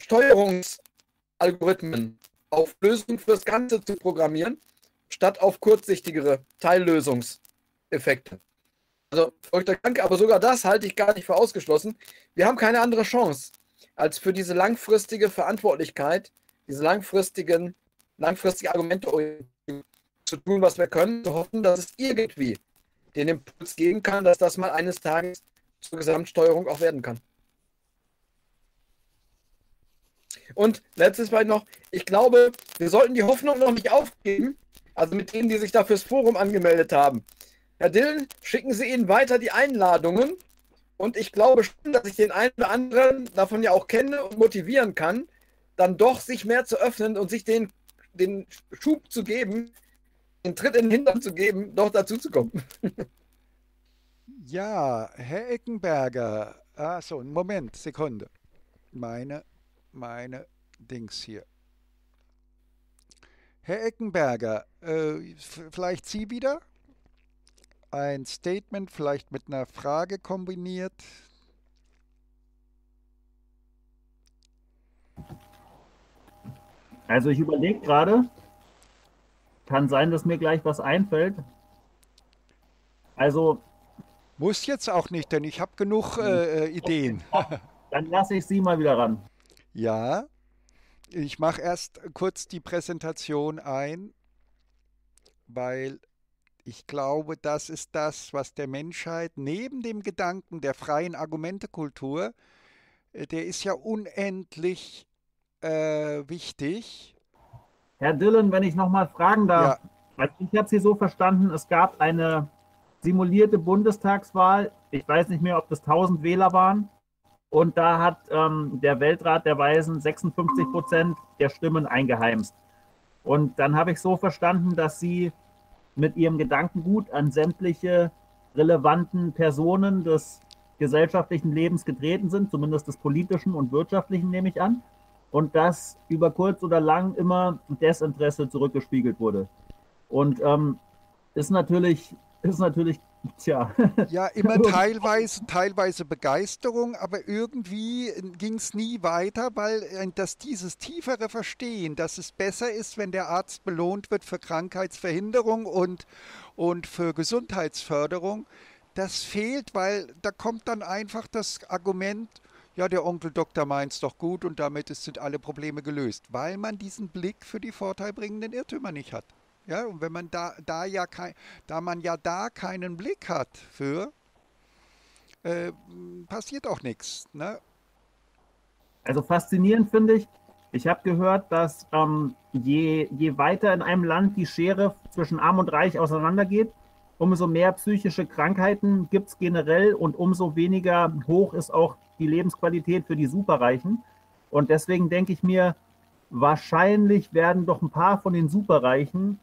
Steuerungsalgorithmen auf Lösungen fürs Ganze zu programmieren, statt auf kurzsichtigere Teillösungseffekte. Also, verrückter Gedanke, aber sogar das halte ich gar nicht für ausgeschlossen. Wir haben keine andere Chance. als für diese langfristige Verantwortlichkeit, diese langfristigen, langfristigen Argumente zu tun, was wir können, zu hoffen, dass es irgendwie den Impuls geben kann, dass das mal eines Tages zur Gesamtsteuerung auch werden kann. Und letztes Mal noch, ich glaube, wir sollten die Hoffnung noch nicht aufgeben, also mit denen, die sich da fürs Forum angemeldet haben. Herr Dillen, schicken Sie Ihnen weiter die Einladungen und ich glaube schon, dass ich den einen oder anderen davon ja auch kenne und motivieren kann, dann doch sich mehr zu öffnen und sich den, den Schub zu geben, den Tritt in den Hintern zu geben, doch dazu zu kommen. Ja, Herr Eckenberger, achso, einen Moment, Sekunde, meine, meine Dings hier. Herr Eckenberger, äh, vielleicht Sie wieder? Ein Statement vielleicht mit einer Frage kombiniert. Also ich überlege gerade, kann sein, dass mir gleich was einfällt. Also muss jetzt auch nicht, denn ich habe genug äh, Ideen. Dann lasse ich Sie mal wieder ran. Ja, ich mache erst kurz die Präsentation ein, weil ich glaube, das ist das, was der Menschheit neben dem Gedanken der freien Argumentekultur, der ist ja unendlich äh, wichtig. Herr Dillen, wenn ich nochmal fragen darf, ja. Also ich habe Sie so verstanden, es gab eine simulierte Bundestagswahl, ich weiß nicht mehr, ob das tausend Wähler waren, und da hat ähm, der Weltrat der Weisen sechsundfünfzig Prozent der Stimmen eingeheimst. Und dann habe ich so verstanden, dass Sie mit ihrem Gedankengut an sämtliche relevanten Personen des gesellschaftlichen Lebens getreten sind, zumindest des politischen und wirtschaftlichen, nehme ich an, und dass über kurz oder lang immer Desinteresse zurückgespiegelt wurde. Und ähm, ist natürlich, ist natürlich, tja. Ja, immer teilweise, teilweise Begeisterung, aber irgendwie ging es nie weiter, weil dass dieses tiefere Verstehen, dass es besser ist, wenn der Arzt belohnt wird für Krankheitsverhinderung und, und für Gesundheitsförderung, das fehlt, weil da kommt dann einfach das Argument, ja, der Onkel Doktor meint's doch gut und damit sind alle Probleme gelöst, weil man diesen Blick für die vorteilbringenden Irrtümer nicht hat. Ja, und wenn man da, da ja kein, da man ja da keinen Blick hat für, äh, passiert auch nichts. Ne? Also faszinierend finde ich, ich habe gehört, dass ähm, je, je weiter in einem Land die Schere zwischen Arm und Reich auseinandergeht, umso mehr psychische Krankheiten gibt es generell und umso weniger hoch ist auch die Lebensqualität für die Superreichen. Und deswegen denke ich mir, wahrscheinlich werden doch ein paar von den Superreichen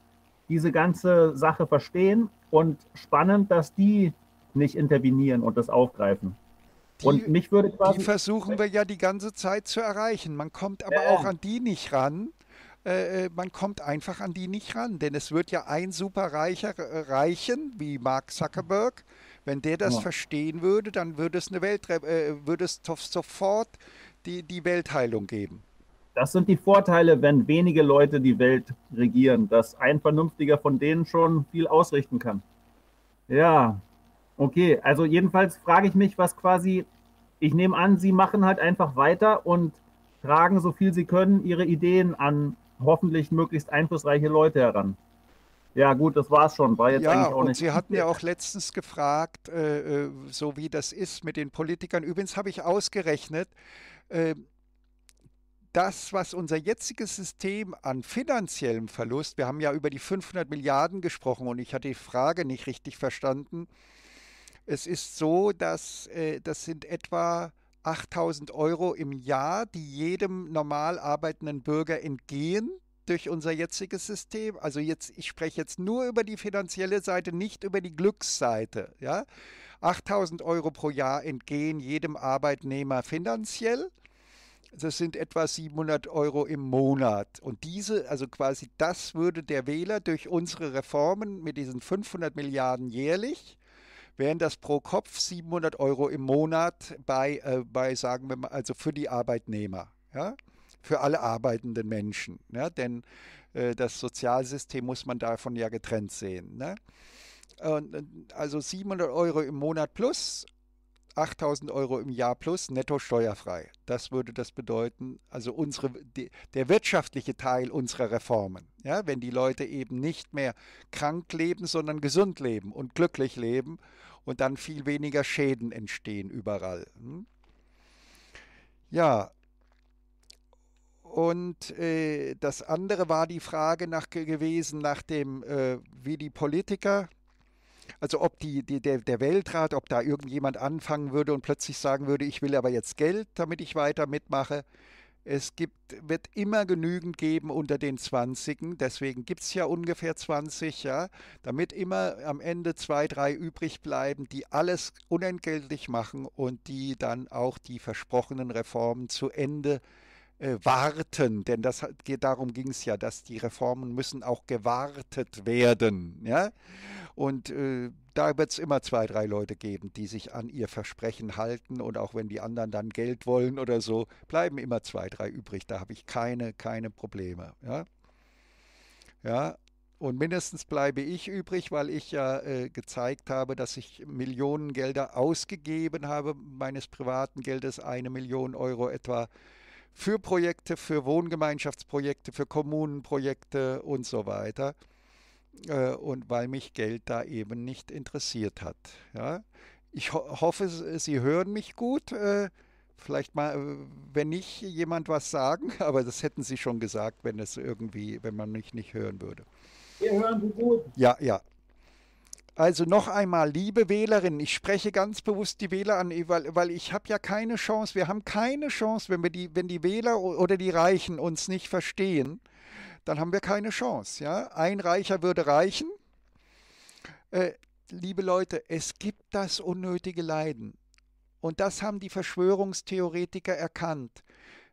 diese ganze Sache verstehen und spannend, dass die nicht intervenieren und das aufgreifen. Die, und mich würde quasi die versuchen wir ja die ganze Zeit zu erreichen. Man kommt aber äh. auch an die nicht ran. Äh, man kommt einfach an die nicht ran, denn es wird ja ein Superreicher reichen, wie Mark Zuckerberg. Wenn der das ja. verstehen würde, dann würde es eine Welt, äh, würde es sofort die, die Weltheilung geben. Das sind die Vorteile, wenn wenige Leute die Welt regieren, dass ein Vernünftiger von denen schon viel ausrichten kann. Ja, okay. Also jedenfalls frage ich mich, was quasi, ich nehme an, Sie machen halt einfach weiter und tragen so viel Sie können Ihre Ideen an hoffentlich möglichst einflussreiche Leute heran. Ja gut, das war's schon. War jetzt ja, eigentlich auch und nicht Sie hatten ja auch letztens gefragt, äh, so wie das ist mit den Politikern. Übrigens habe ich ausgerechnet, äh, das, was unser jetziges System an finanziellem Verlust, wir haben ja über die fünfhundert Milliarden gesprochen und ich hatte die Frage nicht richtig verstanden. Es ist so, dass äh, das sind etwa achttausend Euro im Jahr, die jedem normal arbeitenden Bürger entgehen durch unser jetziges System. Also jetzt, ich spreche jetzt nur über die finanzielle Seite, nicht über die Glücksseite. Ja? achttausend Euro pro Jahr entgehen jedem Arbeitnehmer finanziell. Das sind etwa siebenhundert Euro im Monat. Und diese, also quasi das würde der Wähler durch unsere Reformen mit diesen fünfhundert Milliarden jährlich, wären das pro Kopf siebenhundert Euro im Monat bei, äh, bei sagen wir mal, also für die Arbeitnehmer, ja? Für alle arbeitenden Menschen. Ja? Denn äh, das Sozialsystem muss man davon ja getrennt sehen. Ne? Und, also siebenhundert Euro im Monat plus. achttausend Euro im Jahr plus, netto steuerfrei. Das würde das bedeuten, also unsere, die, der wirtschaftliche Teil unserer Reformen. Ja, wenn die Leute eben nicht mehr krank leben, sondern gesund leben und glücklich leben und dann viel weniger Schäden entstehen überall. Hm? Ja, und äh, das andere war die Frage nach, gewesen, nach dem, äh, wie die Politiker, also ob die, die, der, der Weltrat, ob da irgendjemand anfangen würde und plötzlich sagen würde, ich will aber jetzt Geld, damit ich weiter mitmache. Es gibt, wird immer genügend geben unter den Zwanzigen, deswegen gibt es ja ungefähr zwanzig, ja, damit immer am Ende zwei, drei übrig bleiben, die alles unentgeltlich machen und die dann auch die versprochenen Reformen zu Ende äh, warten. Denn das, darum ging es ja, dass die Reformen müssen auch gewartet werden. Ja? Und äh, da wird es immer zwei, drei Leute geben, die sich an ihr Versprechen halten, und auch wenn die anderen dann Geld wollen oder so, bleiben immer zwei, drei übrig. Da habe ich keine, keine Probleme. Ja? Ja, und mindestens bleibe ich übrig, weil ich ja äh, gezeigt habe, dass ich Millionen Gelder ausgegeben habe, meines privaten Geldes, eine Million Euro etwa, für Projekte, für Wohngemeinschaftsprojekte, für Kommunenprojekte und so weiter. Und weil mich Geld da eben nicht interessiert hat. Ja? Ich ho hoffe, Sie hören mich gut. Vielleicht mal, wenn nicht, jemand was sagen. Aber das hätten Sie schon gesagt, wenn es irgendwie, wenn man mich nicht hören würde. Wir hören Sie gut. Ja, ja. Also noch einmal, liebe Wählerinnen, ich spreche ganz bewusst die Wähler an, weil, weil ich habe ja keine Chance, wir haben keine Chance, wenn wir die, wenn die Wähler oder die Reichen uns nicht verstehen, dann haben wir keine Chance. Ja? Ein Reicher würde reichen. Äh, liebe Leute, es gibt das unnötige Leiden. Und das haben die Verschwörungstheoretiker erkannt.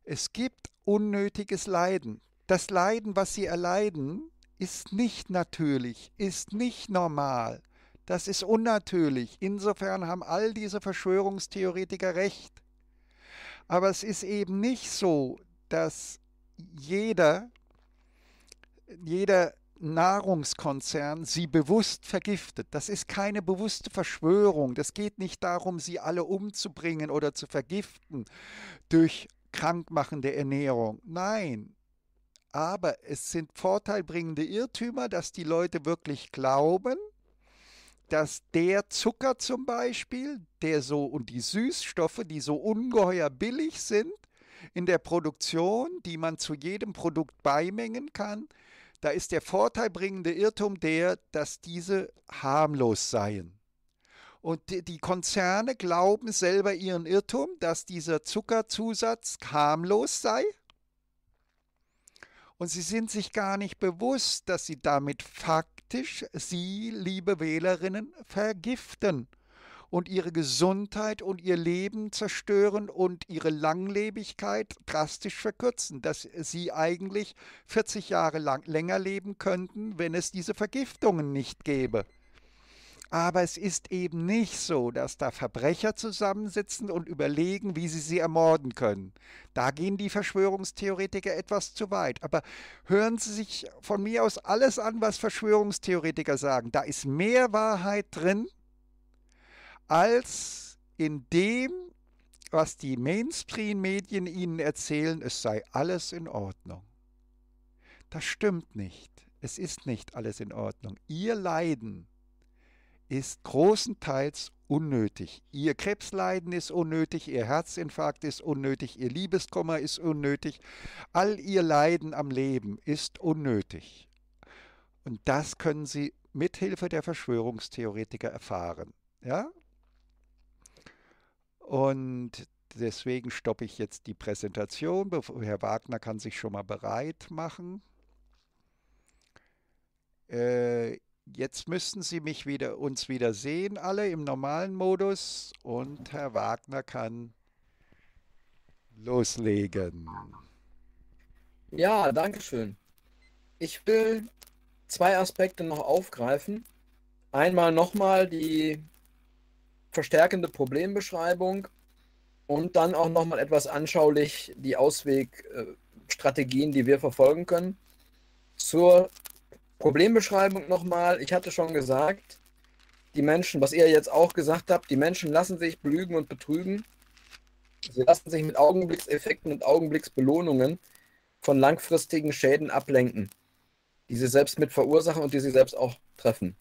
Es gibt unnötiges Leiden. Das Leiden, was sie erleiden, ist nicht natürlich, ist nicht normal. Das ist unnatürlich. Insofern haben all diese Verschwörungstheoretiker recht. Aber es ist eben nicht so, dass jeder, jeder Nahrungskonzern sie bewusst vergiftet. Das ist keine bewusste Verschwörung. Das geht nicht darum, sie alle umzubringen oder zu vergiften durch krankmachende Ernährung. Nein. Aber es sind vorteilbringende Irrtümer, dass die Leute wirklich glauben, dass der Zucker zum Beispiel, der so, und die Süßstoffe, die so ungeheuer billig sind in der Produktion, die man zu jedem Produkt beimengen kann, da ist der vorteilbringende Irrtum der, dass diese harmlos seien. Und die Konzerne glauben selber ihren Irrtum, dass dieser Zuckerzusatz harmlos sei. Und sie sind sich gar nicht bewusst, dass sie damit faktisch Sie, liebe Wählerinnen, vergiften und ihre Gesundheit und ihr Leben zerstören und ihre Langlebigkeit drastisch verkürzen, dass sie eigentlich vierzig Jahre lang länger leben könnten, wenn es diese Vergiftungen nicht gäbe. Aber es ist eben nicht so, dass da Verbrecher zusammensitzen und überlegen, wie sie sie ermorden können. Da gehen die Verschwörungstheoretiker etwas zu weit. Aber hören Sie sich von mir aus alles an, was Verschwörungstheoretiker sagen. Da ist mehr Wahrheit drin, als in dem, was die Mainstream-Medien Ihnen erzählen, es sei alles in Ordnung. Das stimmt nicht. Es ist nicht alles in Ordnung. Ihr Leiden ist großenteils unnötig. Ihr Krebsleiden ist unnötig, Ihr Herzinfarkt ist unnötig, Ihr Liebeskummer ist unnötig. All Ihr Leiden am Leben ist unnötig. Und das können Sie mithilfe der Verschwörungstheoretiker erfahren. Ja? Und deswegen stoppe ich jetzt die Präsentation. Herr Wagner kann sich schon mal bereit machen. Äh, Jetzt müssten Sie mich wieder, uns wieder sehen, alle im normalen Modus, und Herr Wagner kann loslegen. Ja, danke schön. Ich will zwei Aspekte noch aufgreifen. Einmal nochmal die verstärkende Problembeschreibung und dann auch nochmal etwas anschaulich die Auswegstrategien, die wir verfolgen können. Zur Problembeschreibung nochmal, ich hatte schon gesagt, die Menschen, was ihr jetzt auch gesagt habt, die Menschen lassen sich belügen und betrügen. Sie lassen sich mit Augenblickseffekten und Augenblicksbelohnungen von langfristigen Schäden ablenken, die sie selbst mit verursachen und die sie selbst auch treffen.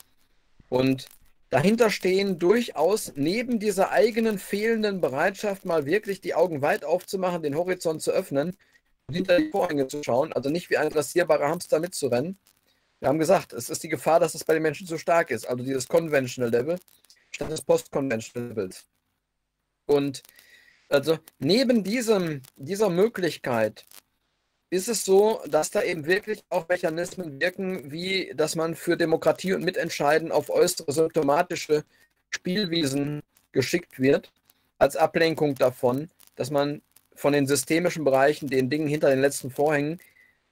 Und dahinter stehen durchaus neben dieser eigenen fehlenden Bereitschaft, mal wirklich die Augen weit aufzumachen, den Horizont zu öffnen und hinter die Vorhänge zu schauen, also nicht wie ein dressierbarer Hamster mitzurennen. Wir haben gesagt, es ist die Gefahr, dass es bei den Menschen zu stark ist, also dieses Conventional Level statt des Post-Conventional Levels. Und also neben diesem, dieser Möglichkeit ist es so, dass da eben wirklich auch Mechanismen wirken, wie dass man für Demokratie und Mitentscheiden auf äußere symptomatische Spielwiesen geschickt wird, als Ablenkung davon, dass man von den systemischen Bereichen, den Dingen hinter den letzten Vorhängen,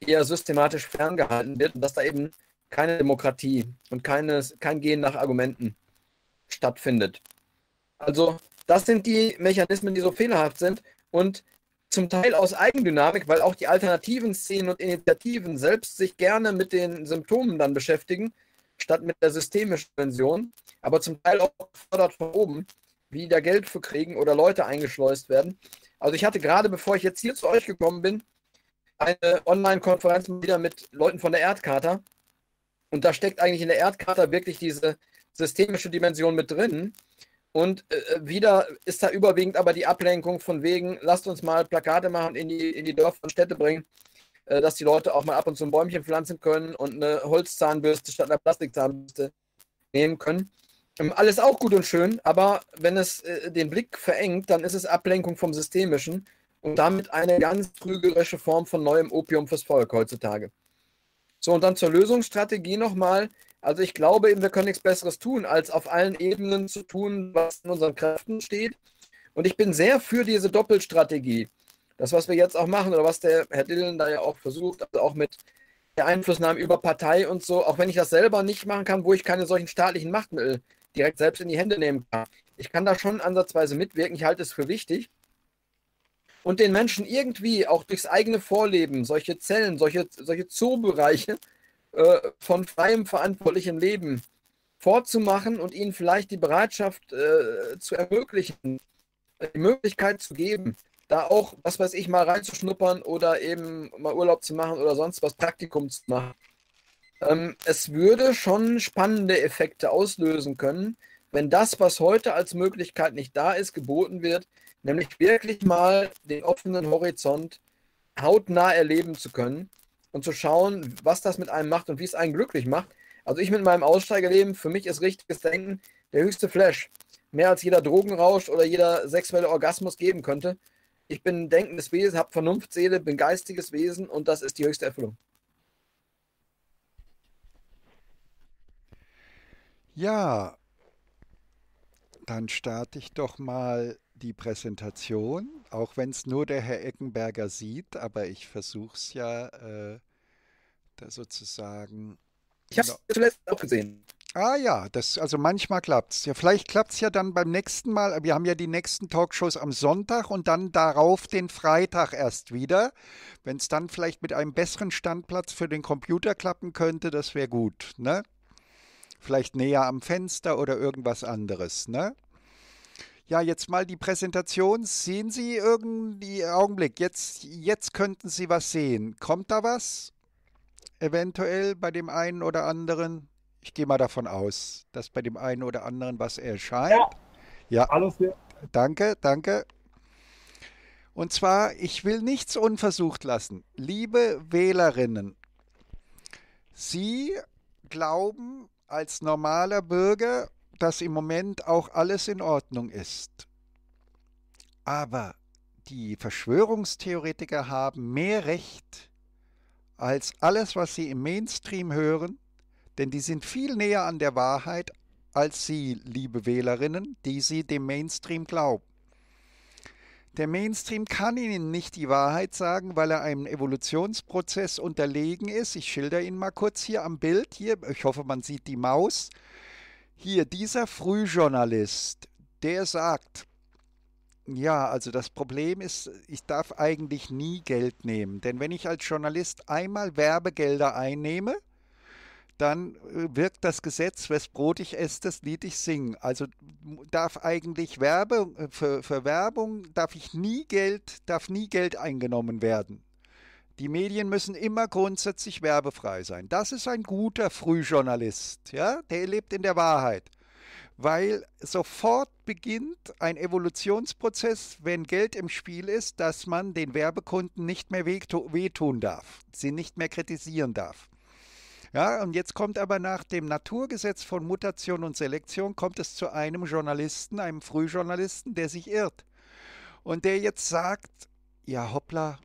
eher systematisch ferngehalten wird und dass da eben keine Demokratie und keine, kein Gehen nach Argumenten stattfindet. Also das sind die Mechanismen, die so fehlerhaft sind und zum Teil aus Eigendynamik, weil auch die alternativen Szenen und Initiativen selbst sich gerne mit den Symptomen dann beschäftigen, statt mit der systemischen Dimension, aber zum Teil auch gefördert von oben, wie da Geld für kriegen oder Leute eingeschleust werden. Also ich hatte gerade, bevor ich jetzt hier zu euch gekommen bin, eine Online-Konferenz wieder mit Leuten von der Erdcharta und da steckt eigentlich in der Erdcharta wirklich diese systemische Dimension mit drin. Und äh, wieder ist da überwiegend aber die Ablenkung von wegen, lasst uns mal Plakate machen, in die, in die Dörfer und Städte bringen, äh, dass die Leute auch mal ab und zu ein Bäumchen pflanzen können und eine Holzzahnbürste statt einer Plastikzahnbürste nehmen können. Ähm, alles auch gut und schön, aber wenn es äh, den Blick verengt, dann ist es Ablenkung vom Systemischen und damit eine ganz trügerische Form von neuem Opium fürs Volk heutzutage. So, und dann zur Lösungsstrategie nochmal. Also ich glaube eben, wir können nichts Besseres tun, als auf allen Ebenen zu tun, was in unseren Kräften steht. Und ich bin sehr für diese Doppelstrategie. Das, was wir jetzt auch machen oder was der Herr Dillen da ja auch versucht, also auch mit der Einflussnahme über Partei und so, auch wenn ich das selber nicht machen kann, wo ich keine solchen staatlichen Machtmittel direkt selbst in die Hände nehmen kann. Ich kann da schon ansatzweise mitwirken, ich halte es für wichtig. Und den Menschen irgendwie auch durchs eigene Vorleben, solche Zellen, solche, solche Zoobereiche, von freiem, verantwortlichem Leben vorzumachen und ihnen vielleicht die Bereitschaft äh, zu ermöglichen, die Möglichkeit zu geben, da auch, was weiß ich, mal reinzuschnuppern oder eben mal Urlaub zu machen oder sonst was, Praktikum zu machen. Ähm, es würde schon spannende Effekte auslösen können, wenn das, was heute als Möglichkeit nicht da ist, geboten wird, nämlich wirklich mal den offenen Horizont hautnah erleben zu können, und zu schauen, was das mit einem macht und wie es einen glücklich macht. Also ich mit meinem Aussteigerleben, für mich ist richtiges Denken der höchste Flash. Mehr als jeder Drogenrausch oder jeder sexuelle Orgasmus geben könnte. Ich bin ein denkendes Wesen, habe Vernunftseele, bin geistiges Wesen und das ist die höchste Erfüllung. Ja, dann starte ich doch mal die Präsentation, auch wenn es nur der Herr Eckenberger sieht, aber ich versuche es ja äh, da sozusagen. Ich habe es zuletzt auch gesehen. Ah ja, das, also manchmal klappt es. Ja, vielleicht klappt es ja dann beim nächsten Mal. Wir haben ja die nächsten Talkshows am Sonntag und dann darauf den Freitag erst wieder. Wenn es dann vielleicht mit einem besseren Standplatz für den Computer klappen könnte, das wäre gut. Ne? Vielleicht näher am Fenster oder irgendwas anderes. Ne? Ja, jetzt mal die Präsentation. Sehen Sie irgendwie, Augenblick, jetzt, jetzt könnten Sie was sehen. Kommt da was? Eventuell bei dem einen oder anderen? Ich gehe mal davon aus, dass bei dem einen oder anderen was erscheint. Ja, ja. Alles klar. Danke, danke. Und zwar, ich will nichts unversucht lassen. Liebe Wählerinnen, Sie glauben als normaler Bürger, dass im Moment auch alles in Ordnung ist. Aber die Verschwörungstheoretiker haben mehr Recht als alles, was sie im Mainstream hören, denn die sind viel näher an der Wahrheit als Sie, liebe Wählerinnen, die Sie dem Mainstream glauben. Der Mainstream kann Ihnen nicht die Wahrheit sagen, weil er einem Evolutionsprozess unterlegen ist. Ich schildere Ihnen mal kurz hier am Bild. Hier, ich hoffe, man sieht die Maus. Hier, dieser Frühjournalist, der sagt, ja, also das Problem ist, ich darf eigentlich nie Geld nehmen. Denn wenn ich als Journalist einmal Werbegelder einnehme, dann wirkt das Gesetz, wes Brot ich esse, das Lied ich singen. Also darf eigentlich Werbung, für, für Werbung darf ich nie Geld, darf nie Geld eingenommen werden. Die Medien müssen immer grundsätzlich werbefrei sein. Das ist ein guter Frühjournalist, ja? Der lebt in der Wahrheit. Weil sofort beginnt ein Evolutionsprozess, wenn Geld im Spiel ist, dass man den Werbekunden nicht mehr wehtun darf, sie nicht mehr kritisieren darf. Ja, und jetzt kommt aber nach dem Naturgesetz von Mutation und Selektion, kommt es zu einem Journalisten, einem Frühjournalisten, der sich irrt. Und der jetzt sagt, ja hoppla,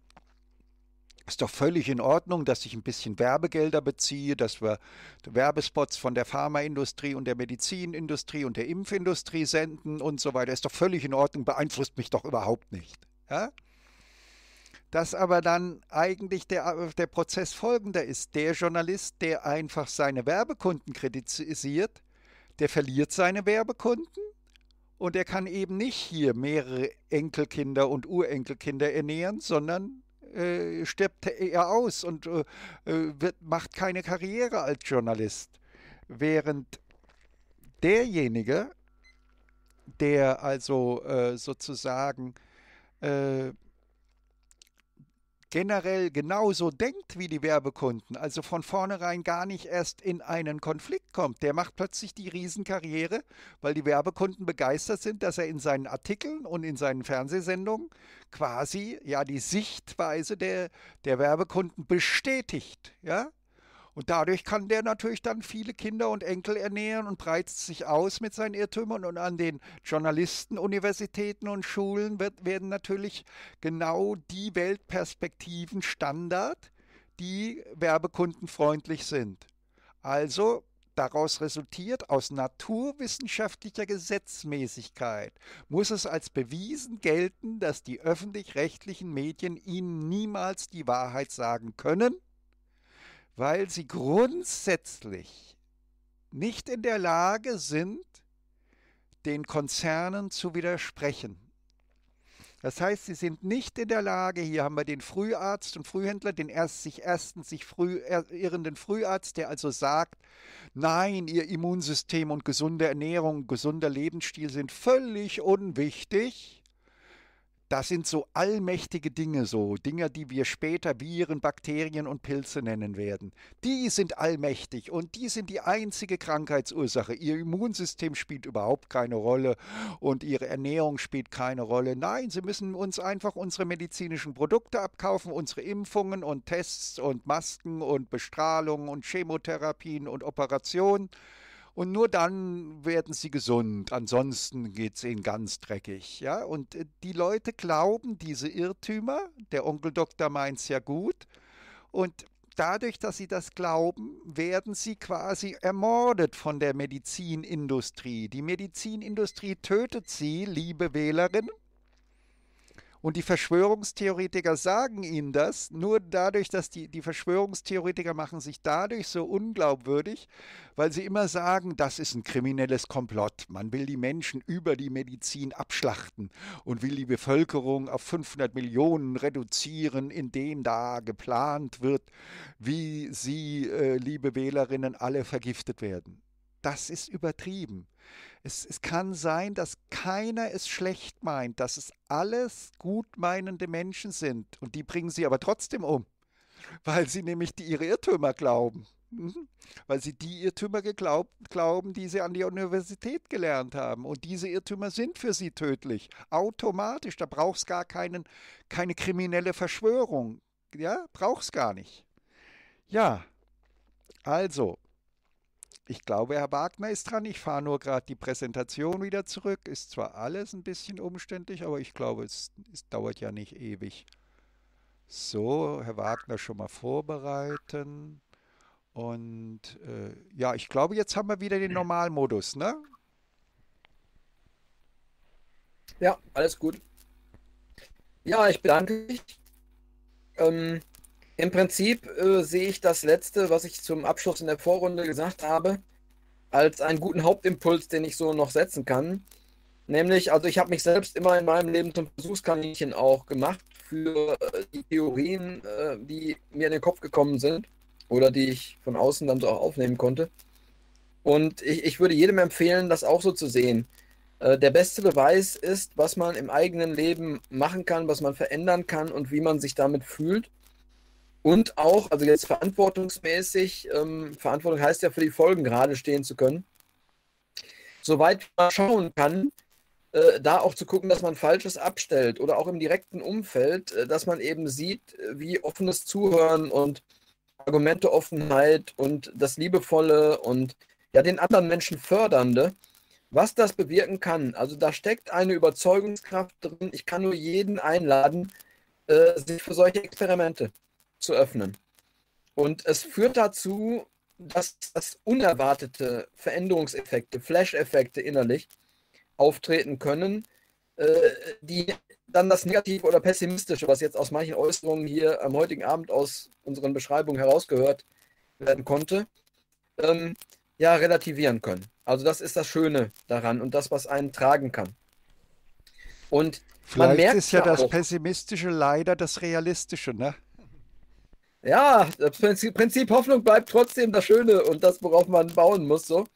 ist doch völlig in Ordnung, dass ich ein bisschen Werbegelder beziehe, dass wir Werbespots von der Pharmaindustrie und der Medizinindustrie und der Impfindustrie senden und so weiter. Ist doch völlig in Ordnung, beeinflusst mich doch überhaupt nicht. Ja? Dass aber dann eigentlich der, der Prozess folgender ist. Der Journalist, der einfach seine Werbekunden kritisiert, der verliert seine Werbekunden und er kann eben nicht hier mehrere Enkelkinder und Urenkelkinder ernähren, sondern Äh, stirbt er aus und äh, wird, macht keine Karriere als Journalist. Während derjenige, der also äh, sozusagen äh, generell genauso denkt wie die Werbekunden, also von vornherein gar nicht erst in einen Konflikt kommt, der macht plötzlich die Riesenkarriere, weil die Werbekunden begeistert sind, dass er in seinen Artikeln und in seinen Fernsehsendungen quasi ja die Sichtweise der, der Werbekunden bestätigt, ja. Und dadurch kann der natürlich dann viele Kinder und Enkel ernähren und breitet sich aus mit seinen Irrtümern. Und an den Journalisten, Universitäten und Schulen wird, werden natürlich genau die Weltperspektiven Standard, die werbekundenfreundlich sind. Also daraus resultiert, aus naturwissenschaftlicher Gesetzmäßigkeit muss es als bewiesen gelten, dass die öffentlich-rechtlichen Medien ihnen niemals die Wahrheit sagen können, weil sie grundsätzlich nicht in der Lage sind, den Konzernen zu widersprechen. Das heißt, sie sind nicht in der Lage, hier haben wir den Früharzt und Frühhändler, den erst sich erstens sich früh irrenden Früharzt, der also sagt, nein, ihr Immunsystem und gesunde Ernährung, gesunder Lebensstil sind völlig unwichtig. Das sind so allmächtige Dinge, so Dinge, die wir später Viren, Bakterien und Pilze nennen werden. Die sind allmächtig und die sind die einzige Krankheitsursache. Ihr Immunsystem spielt überhaupt keine Rolle und Ihre Ernährung spielt keine Rolle. Nein, Sie müssen uns einfach unsere medizinischen Produkte abkaufen, unsere Impfungen und Tests und Masken und Bestrahlungen und Chemotherapien und Operationen. Und nur dann werden sie gesund, ansonsten geht es ihnen ganz dreckig. Ja? Und die Leute glauben diese Irrtümer, der Onkel Doktor meint es ja gut, und dadurch, dass sie das glauben, werden sie quasi ermordet von der Medizinindustrie. Die Medizinindustrie tötet sie, liebe Wählerinnen. Und die Verschwörungstheoretiker sagen ihnen das, nur dadurch, dass die, die Verschwörungstheoretiker machen sich dadurch so unglaubwürdig, weil sie immer sagen, das ist ein kriminelles Komplott. Man will die Menschen über die Medizin abschlachten und will die Bevölkerung auf fünfhundert Millionen reduzieren, indem da geplant wird, wie sie, äh, liebe Wählerinnen, alle vergiftet werden. Das ist übertrieben. Es, es kann sein, dass keiner es schlecht meint, dass es alles gutmeinende Menschen sind. Und die bringen sie aber trotzdem um, weil sie nämlich die, ihre Irrtümer glauben. Mhm. Weil sie die Irrtümer geglaubt, glauben, die sie an der Universität gelernt haben. Und diese Irrtümer sind für sie tödlich. Automatisch, da braucht es gar keinen, keine kriminelle Verschwörung. Ja, braucht es gar nicht. Ja, also... Ich glaube, Herr Wagner ist dran. Ich fahre nur gerade die Präsentation wieder zurück. Ist zwar alles ein bisschen umständlich, aber ich glaube, es, es dauert ja nicht ewig. So, Herr Wagner schon mal vorbereiten. Und äh, ja, ich glaube, jetzt haben wir wieder den Normalmodus, ne? Ja, alles gut. Ja, ich bedanke mich. Ähm Im Prinzip äh, sehe ich das Letzte, was ich zum Abschluss in der Vorrunde gesagt habe, als einen guten Hauptimpuls, den ich so noch setzen kann. Nämlich, also ich habe mich selbst immer in meinem Leben zum Versuchskaninchen auch gemacht für äh, die Theorien, äh, die mir in den Kopf gekommen sind. oder die ich von außen dann so auch aufnehmen konnte. Und ich, ich würde jedem empfehlen, das auch so zu sehen. Äh, der beste Beweis ist, was man im eigenen Leben machen kann, was man verändern kann und wie man sich damit fühlt. Und auch, also jetzt verantwortungsmäßig, ähm, Verantwortung heißt ja, für die Folgen gerade stehen zu können. Soweit man schauen kann, äh, da auch zu gucken, dass man Falsches abstellt oder auch im direkten Umfeld, äh, dass man eben sieht, wie offenes Zuhören und Argumenteoffenheit und das Liebevolle und ja den anderen Menschen fördernde, was das bewirken kann. Also da steckt eine Überzeugungskraft drin. Ich kann nur jeden einladen, äh, sich für solche Experimente zu öffnen. Und es führt dazu, dass, dass unerwartete Veränderungseffekte, Flash-Effekte innerlich auftreten können, äh, die dann das Negative oder Pessimistische, was jetzt aus manchen Äußerungen hier am heutigen Abend aus unseren Beschreibungen herausgehört werden konnte, ähm, ja, relativieren können. Also das ist das Schöne daran und das, was einen tragen kann. Und vielleicht man merkt ist ja das auch, Pessimistische leider das Realistische, ne? Ja, das Prinzip, Prinzip Hoffnung bleibt trotzdem das Schöne und das, worauf man bauen muss. So.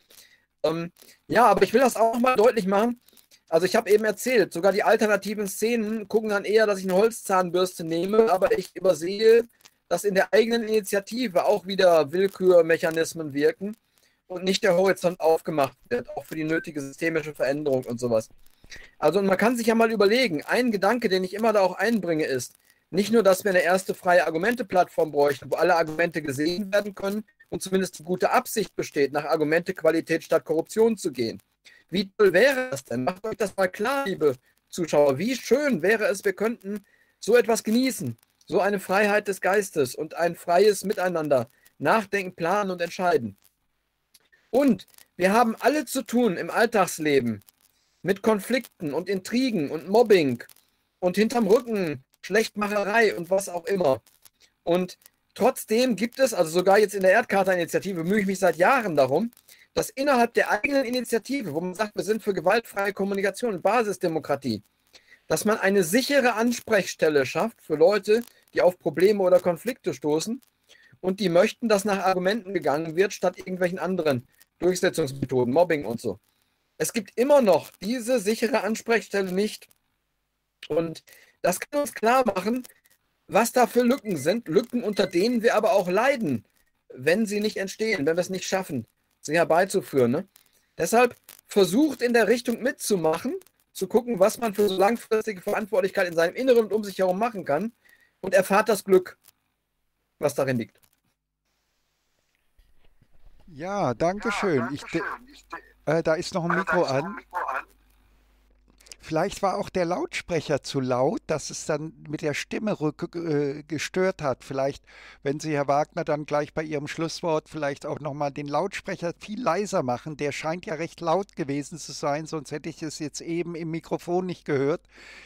Ähm, ja, aber ich will das auch mal deutlich machen. Also ich habe eben erzählt, sogar die alternativen Szenen gucken dann eher, dass ich eine Holzzahnbürste nehme, aber ich übersehe, dass in der eigenen Initiative auch wieder Willkürmechanismen wirken und nicht der Horizont aufgemacht wird, auch für die nötige systemische Veränderung und sowas. Also und man kann sich ja mal überlegen, ein Gedanke, den ich immer da auch einbringe, ist, nicht nur, dass wir eine erste freie Argumente-Plattform bräuchten, wo alle Argumente gesehen werden können und zumindest die gute Absicht besteht, nach Argumente-Qualität statt Korruption zu gehen. Wie toll wäre das denn? Macht euch das mal klar, liebe Zuschauer. Wie schön wäre es, wir könnten so etwas genießen. So eine Freiheit des Geistes und ein freies Miteinander. Nachdenken, planen und entscheiden. Und wir haben alle zu tun im Alltagsleben mit Konflikten und Intrigen und Mobbing und hinterm Rücken Schlechtmacherei und was auch immer. Und trotzdem gibt es, also sogar jetzt in der Erdcharta-Initiative bemühe ich mich seit Jahren darum, dass innerhalb der eigenen Initiative, wo man sagt, wir sind für gewaltfreie Kommunikation und Basisdemokratie, dass man eine sichere Ansprechstelle schafft für Leute, die auf Probleme oder Konflikte stoßen und die möchten, dass nach Argumenten gegangen wird, statt irgendwelchen anderen Durchsetzungsmethoden, Mobbing und so. Es gibt immer noch diese sichere Ansprechstelle nicht. Und das kann uns klar machen, was da für Lücken sind. Lücken, unter denen wir aber auch leiden, wenn sie nicht entstehen, wenn wir es nicht schaffen, sie herbeizuführen. Ne? Deshalb versucht in der Richtung mitzumachen, zu gucken, was man für so langfristige Verantwortlichkeit in seinem Inneren und um sich herum machen kann und erfahrt das Glück, was darin liegt. Ja, danke schön. Ja, danke schön. Ich de äh, da ist noch ein Mikro an. Vielleicht war auch der Lautsprecher zu laut, dass es dann mit der Stimme rück, äh, gestört hat. Vielleicht, wenn Sie, Herr Wagner, dann gleich bei Ihrem Schlusswort vielleicht auch nochmal den Lautsprecher viel leiser machen. Der scheint ja recht laut gewesen zu sein, sonst hätte ich es jetzt eben im Mikrofon nicht gehört.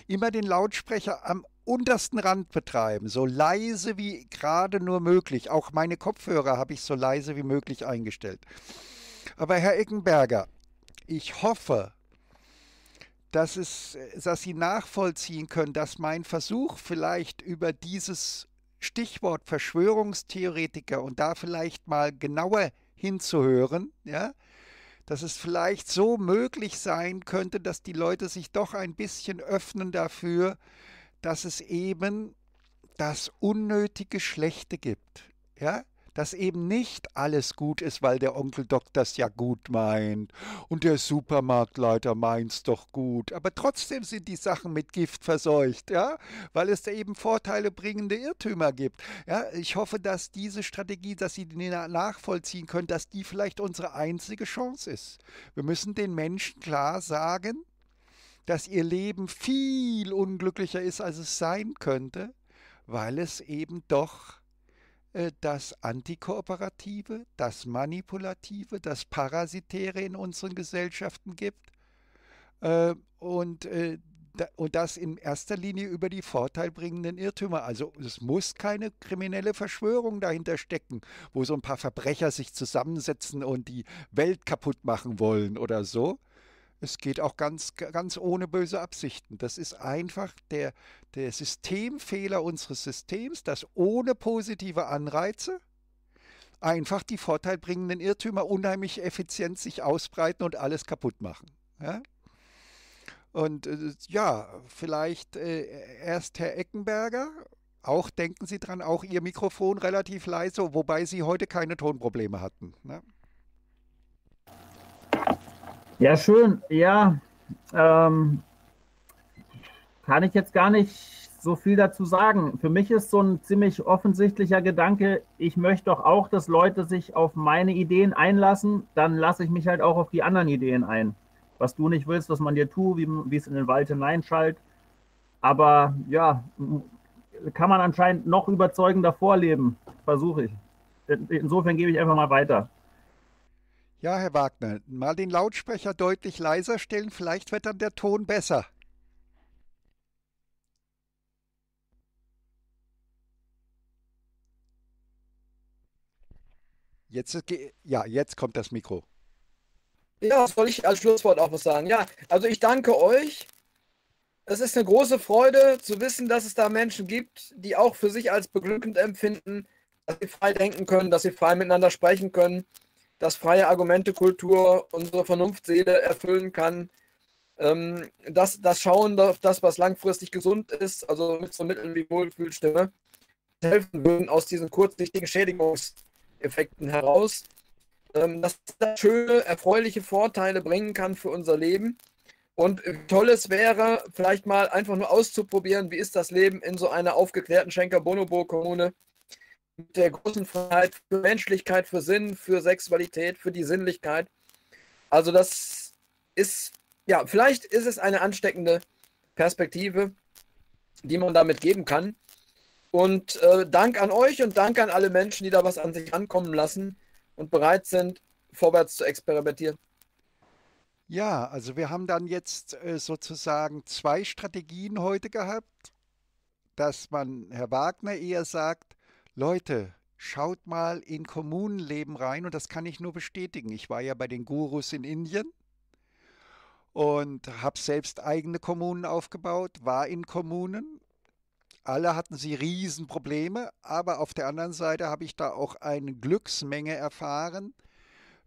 Immer den Lautsprecher am untersten Rand betreiben, so leise wie gerade nur möglich. Auch meine Kopfhörer habe ich so leise wie möglich eingestellt. Aber Herr Eckenberger, ich hoffe, dass, es, dass Sie nachvollziehen können, dass mein Versuch vielleicht über dieses Stichwort Verschwörungstheoretiker und da vielleicht mal genauer hinzuhören, ja, dass es vielleicht so möglich sein könnte, dass die Leute sich doch ein bisschen öffnen dafür, dass es eben das unnötige Schlechte gibt, ja, dass eben nicht alles gut ist, weil der Onkel Doc das ja gut meint und der Supermarktleiter meint's doch gut. Aber trotzdem sind die Sachen mit Gift verseucht, ja, weil es da eben Vorteile bringende Irrtümer gibt. Ja, ich hoffe, dass diese Strategie, dass Sie die nachvollziehen können, dass die vielleicht unsere einzige Chance ist. Wir müssen den Menschen klar sagen, dass ihr Leben viel unglücklicher ist, als es sein könnte, weil es eben doch das Antikooperative, das Manipulative, das Parasitäre in unseren Gesellschaften gibt äh, und, äh, da, und das in erster Linie über die vorteilbringenden Irrtümer. Also es muss keine kriminelle Verschwörung dahinter stecken, wo so ein paar Verbrecher sich zusammensetzen und die Welt kaputt machen wollen oder so. Es geht auch ganz, ganz ohne böse Absichten. Das ist einfach der, der Systemfehler unseres Systems, das ohne positive Anreize einfach die vorteilbringenden Irrtümer unheimlich effizient sich ausbreiten und alles kaputt machen. Ja? Und äh, ja, vielleicht äh, erst Herr Eckenberger. Auch denken Sie dran, auch Ihr Mikrofon relativ leise, wobei Sie heute keine Tonprobleme hatten. Ne? Ja, schön. Ja, ähm, kann ich jetzt gar nicht so viel dazu sagen. Für mich ist so ein ziemlich offensichtlicher Gedanke, ich möchte doch auch, dass Leute sich auf meine Ideen einlassen, dann lasse ich mich halt auch auf die anderen Ideen ein. Was du nicht willst, was man dir tut, wie, wie es in den Wald hineinschallt. Aber ja, kann man anscheinend noch überzeugender vorleben, versuche ich. Insofern gebe ich einfach mal weiter. Ja, Herr Wagner, mal den Lautsprecher deutlich leiser stellen, vielleicht wird dann der Ton besser. Jetzt, ja, jetzt kommt das Mikro. Ja, das wollte ich als Schlusswort auch was sagen. Ja, also ich danke euch. Es ist eine große Freude zu wissen, dass es da Menschen gibt, die auch für sich als beglückend empfinden, dass sie frei denken können, dass sie frei miteinander sprechen können, dass freie Argumentekultur unsere Vernunftseele erfüllen kann, ähm, dass das Schauen auf das, was langfristig gesund ist, also mit so Mitteln wie Wohlfühlstimme, helfen würden aus diesen kurzsichtigen Schädigungseffekten heraus, ähm, dass das schöne, erfreuliche Vorteile bringen kann für unser Leben. Und toll es wäre, vielleicht mal einfach nur auszuprobieren, wie ist das Leben in so einer aufgeklärten Schenker-Bonobo-Kommune mit der großen Freiheit für Menschlichkeit, für Sinn, für Sexualität, für die Sinnlichkeit. Also das ist, ja, vielleicht ist es eine ansteckende Perspektive, die man damit geben kann. Und äh, Dank an euch und Dank an alle Menschen, die da was an sich ankommen lassen und bereit sind, vorwärts zu experimentieren. Ja, also wir haben dann jetzt sozusagen zwei Strategien heute gehabt, dass man, Herr Wagner, eher sagt, Leute, schaut mal in Kommunenleben rein, und das kann ich nur bestätigen. Ich war ja bei den Gurus in Indien und habe selbst eigene Kommunen aufgebaut, war in Kommunen. Alle hatten sie Riesenprobleme, aber auf der anderen Seite habe ich da auch eine Glücksmenge erfahren,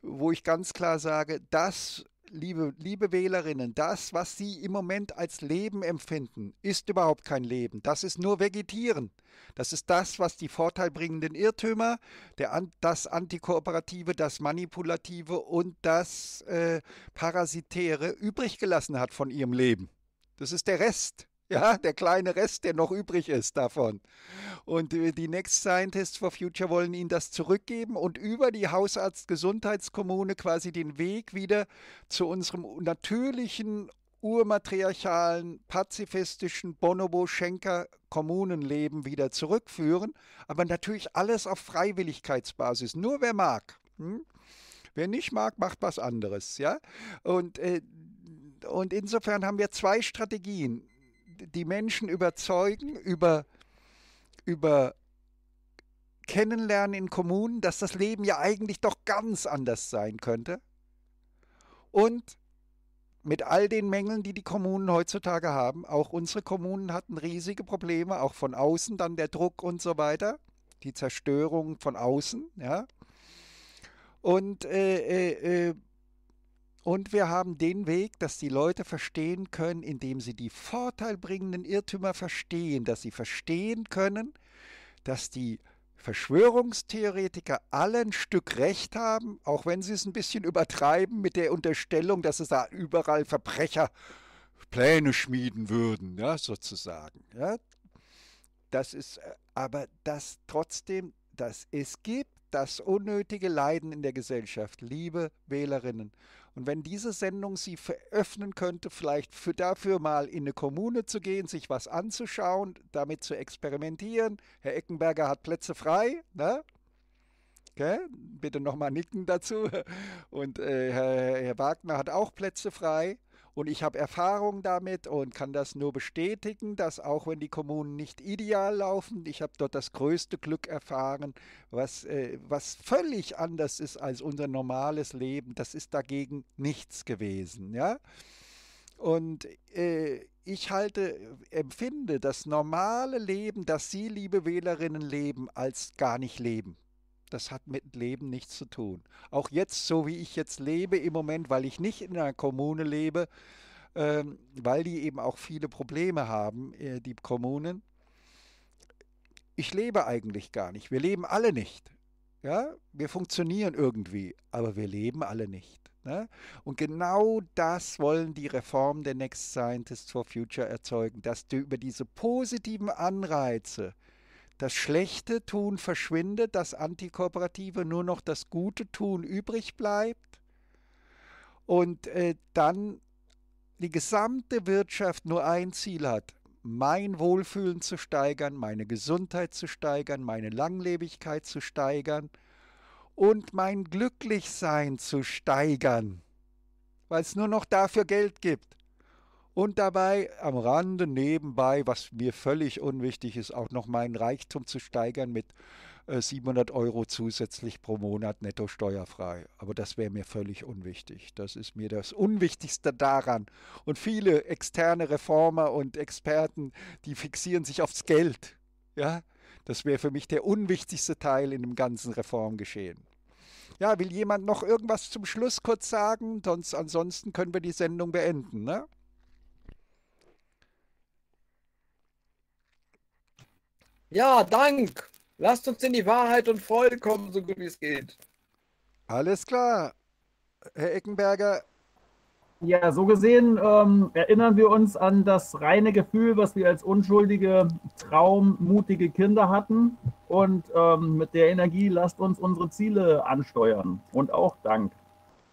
wo ich ganz klar sage, das Liebe, liebe Wählerinnen, das, was Sie im Moment als Leben empfinden, ist überhaupt kein Leben. Das ist nur Vegetieren. Das ist das, was die vorteilbringenden Irrtümer, der, das Antikooperative, das Manipulative und das äh, Parasitäre übrig gelassen hat von Ihrem Leben. Das ist der Rest. Ja, der kleine Rest, der noch übrig ist davon. Und die Next Scientists for Future wollen Ihnen das zurückgeben und über die Hausarzt-Gesundheitskommune quasi den Weg wieder zu unserem natürlichen, urmatriarchalen, pazifistischen Bonobo-Schenker-Kommunenleben wieder zurückführen. Aber natürlich alles auf Freiwilligkeitsbasis. Nur wer mag. Hm? Wer nicht mag, macht was anderes. Ja? Und, äh, und insofern haben wir zwei Strategien. Die Menschen überzeugen über, über Kennenlernen in Kommunen, dass das Leben ja eigentlich doch ganz anders sein könnte. Und mit all den Mängeln, die die Kommunen heutzutage haben, auch unsere Kommunen hatten riesige Probleme, auch von außen dann der Druck und so weiter, die Zerstörung von außen. Ja. Und, äh, äh, Und wir haben den Weg, dass die Leute verstehen können, indem sie die vorteilbringenden Irrtümer verstehen, dass sie verstehen können, dass die Verschwörungstheoretiker alle ein Stück Recht haben, auch wenn sie es ein bisschen übertreiben mit der Unterstellung, dass es da überall Verbrecher Pläne schmieden würden, ja, sozusagen. Ja. Das ist aber das trotzdem, dass es gibt das unnötige Leiden in der Gesellschaft, liebe Wählerinnen. Und wenn diese Sendung Sie öffnen könnte, vielleicht für dafür mal in eine Kommune zu gehen, sich was anzuschauen, damit zu experimentieren. Herr Eckenberger hat Plätze frei, ne? Okay? Bitte nochmal nicken dazu. Und äh, Herr, Herr Wagner hat auch Plätze frei. Und ich habe Erfahrung damit und kann das nur bestätigen, dass auch wenn die Kommunen nicht ideal laufen, ich habe dort das größte Glück erfahren, was, äh, was völlig anders ist als unser normales Leben. Das ist dagegen nichts gewesen. Ja? Und äh, ich halte, empfinde das normale Leben, das Sie, liebe Wählerinnen, leben, als gar nicht leben. das hat mit Leben nichts zu tun. Auch jetzt, so wie ich jetzt lebe im Moment, weil ich nicht in einer Kommune lebe, ähm, weil die eben auch viele Probleme haben, äh, die Kommunen. Ich lebe eigentlich gar nicht. Wir leben alle nicht. Ja? Wir funktionieren irgendwie, aber wir leben alle nicht. Ne? Und genau das wollen die Reformen der Next Scientists for Future erzeugen, dass du über diese positiven Anreize das schlechte Tun verschwindet, das Antikooperative, nur noch das gute Tun übrig bleibt und äh, dann die gesamte Wirtschaft nur ein Ziel hat, mein Wohlfühlen zu steigern, meine Gesundheit zu steigern, meine Langlebigkeit zu steigern und mein Glücklichsein zu steigern, weil es nur noch dafür Geld gibt. Und dabei am Rande, nebenbei, was mir völlig unwichtig ist, auch noch meinen Reichtum zu steigern mit äh, siebenhundert Euro zusätzlich pro Monat netto steuerfrei. Aber das wäre mir völlig unwichtig. Das ist mir das Unwichtigste daran. Und viele externe Reformer und Experten, die fixieren sich aufs Geld. Ja? Das wäre für mich der unwichtigste Teil in dem ganzen Reformgeschehen. Ja, will jemand noch irgendwas zum Schluss kurz sagen? Sonst, ansonsten können wir die Sendung beenden, ne? Ja, Dank. Lasst uns in die Wahrheit und Freude kommen, so gut wie es geht. Alles klar. Herr Eckenberger. Ja, so gesehen ähm, erinnern wir uns an das reine Gefühl, was wir als unschuldige, traummutige Kinder hatten. Und ähm, mit der Energie lasst uns unsere Ziele ansteuern. Und auch Dank.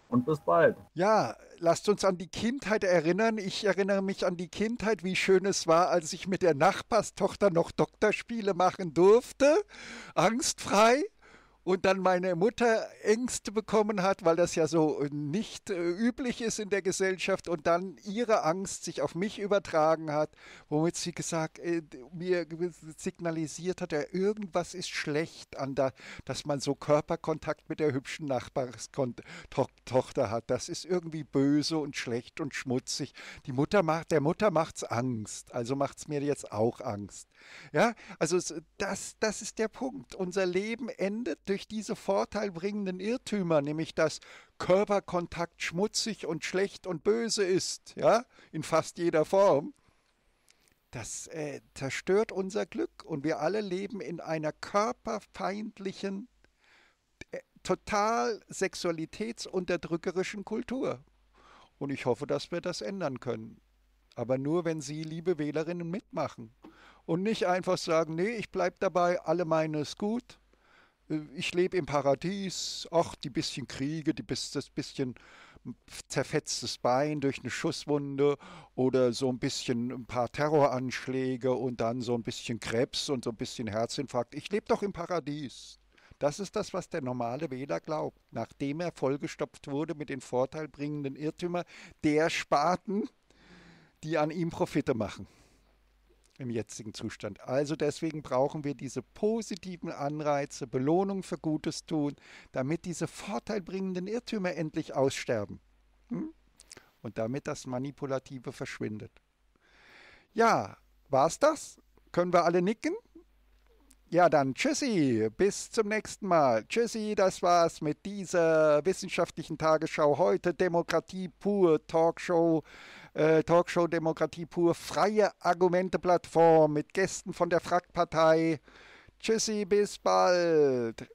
Und bis bald. Ja, lasst uns an die Kindheit erinnern. Ich erinnere mich an die Kindheit, wie schön es war, als ich mit der Nachbarstochter noch Doktorspiele machen durfte, angstfrei. Und dann meine Mutter Ängste bekommen hat, weil das ja so nicht äh, üblich ist in der Gesellschaft. Und dann ihre Angst sich auf mich übertragen hat, womit sie gesagt, äh, mir signalisiert hat, ja, irgendwas ist schlecht, an der, dass man so Körperkontakt mit der hübschen Nachbarstochter hat. Das ist irgendwie böse und schlecht und schmutzig. Die Mutter macht, der Mutter macht's Angst, also macht's mir jetzt auch Angst. Ja, also das, das ist der Punkt. Unser Leben endet durch diese vorteilbringenden Irrtümer, nämlich dass Körperkontakt schmutzig und schlecht und böse ist, ja, in fast jeder Form. Das äh, zerstört unser Glück und wir alle leben in einer körperfeindlichen, äh, total sexualitätsunterdrückerischen Kultur. Und ich hoffe, dass wir das ändern können. Aber nur, wenn Sie, liebe Wählerinnen, mitmachen und nicht einfach sagen, nee, ich bleibe dabei, alle meine ist gut. Ich lebe im Paradies, ach, die bisschen Kriege, die bis, das bisschen zerfetztes Bein durch eine Schusswunde oder so ein bisschen ein paar Terroranschläge und dann so ein bisschen Krebs und so ein bisschen Herzinfarkt. Ich lebe doch im Paradies. Das ist das, was der normale Wähler glaubt, nachdem er vollgestopft wurde mit den vorteilbringenden Irrtümern der Spaten, die an ihm Profite machen. Im jetzigen Zustand. Also deswegen brauchen wir diese positiven Anreize, Belohnung für Gutes tun, damit diese vorteilbringenden Irrtümer endlich aussterben. Hm? Und damit das Manipulative verschwindet. Ja, war's das? Können wir alle nicken? Ja, dann tschüssi, bis zum nächsten Mal. Tschüssi, das war's mit dieser wissenschaftlichen Tagesschau heute. Demokratie pur, Talkshow, äh, Talkshow Demokratie pur, freie Argumente-Plattform mit Gästen von der F R A G-Partei. Tschüssi, bis bald.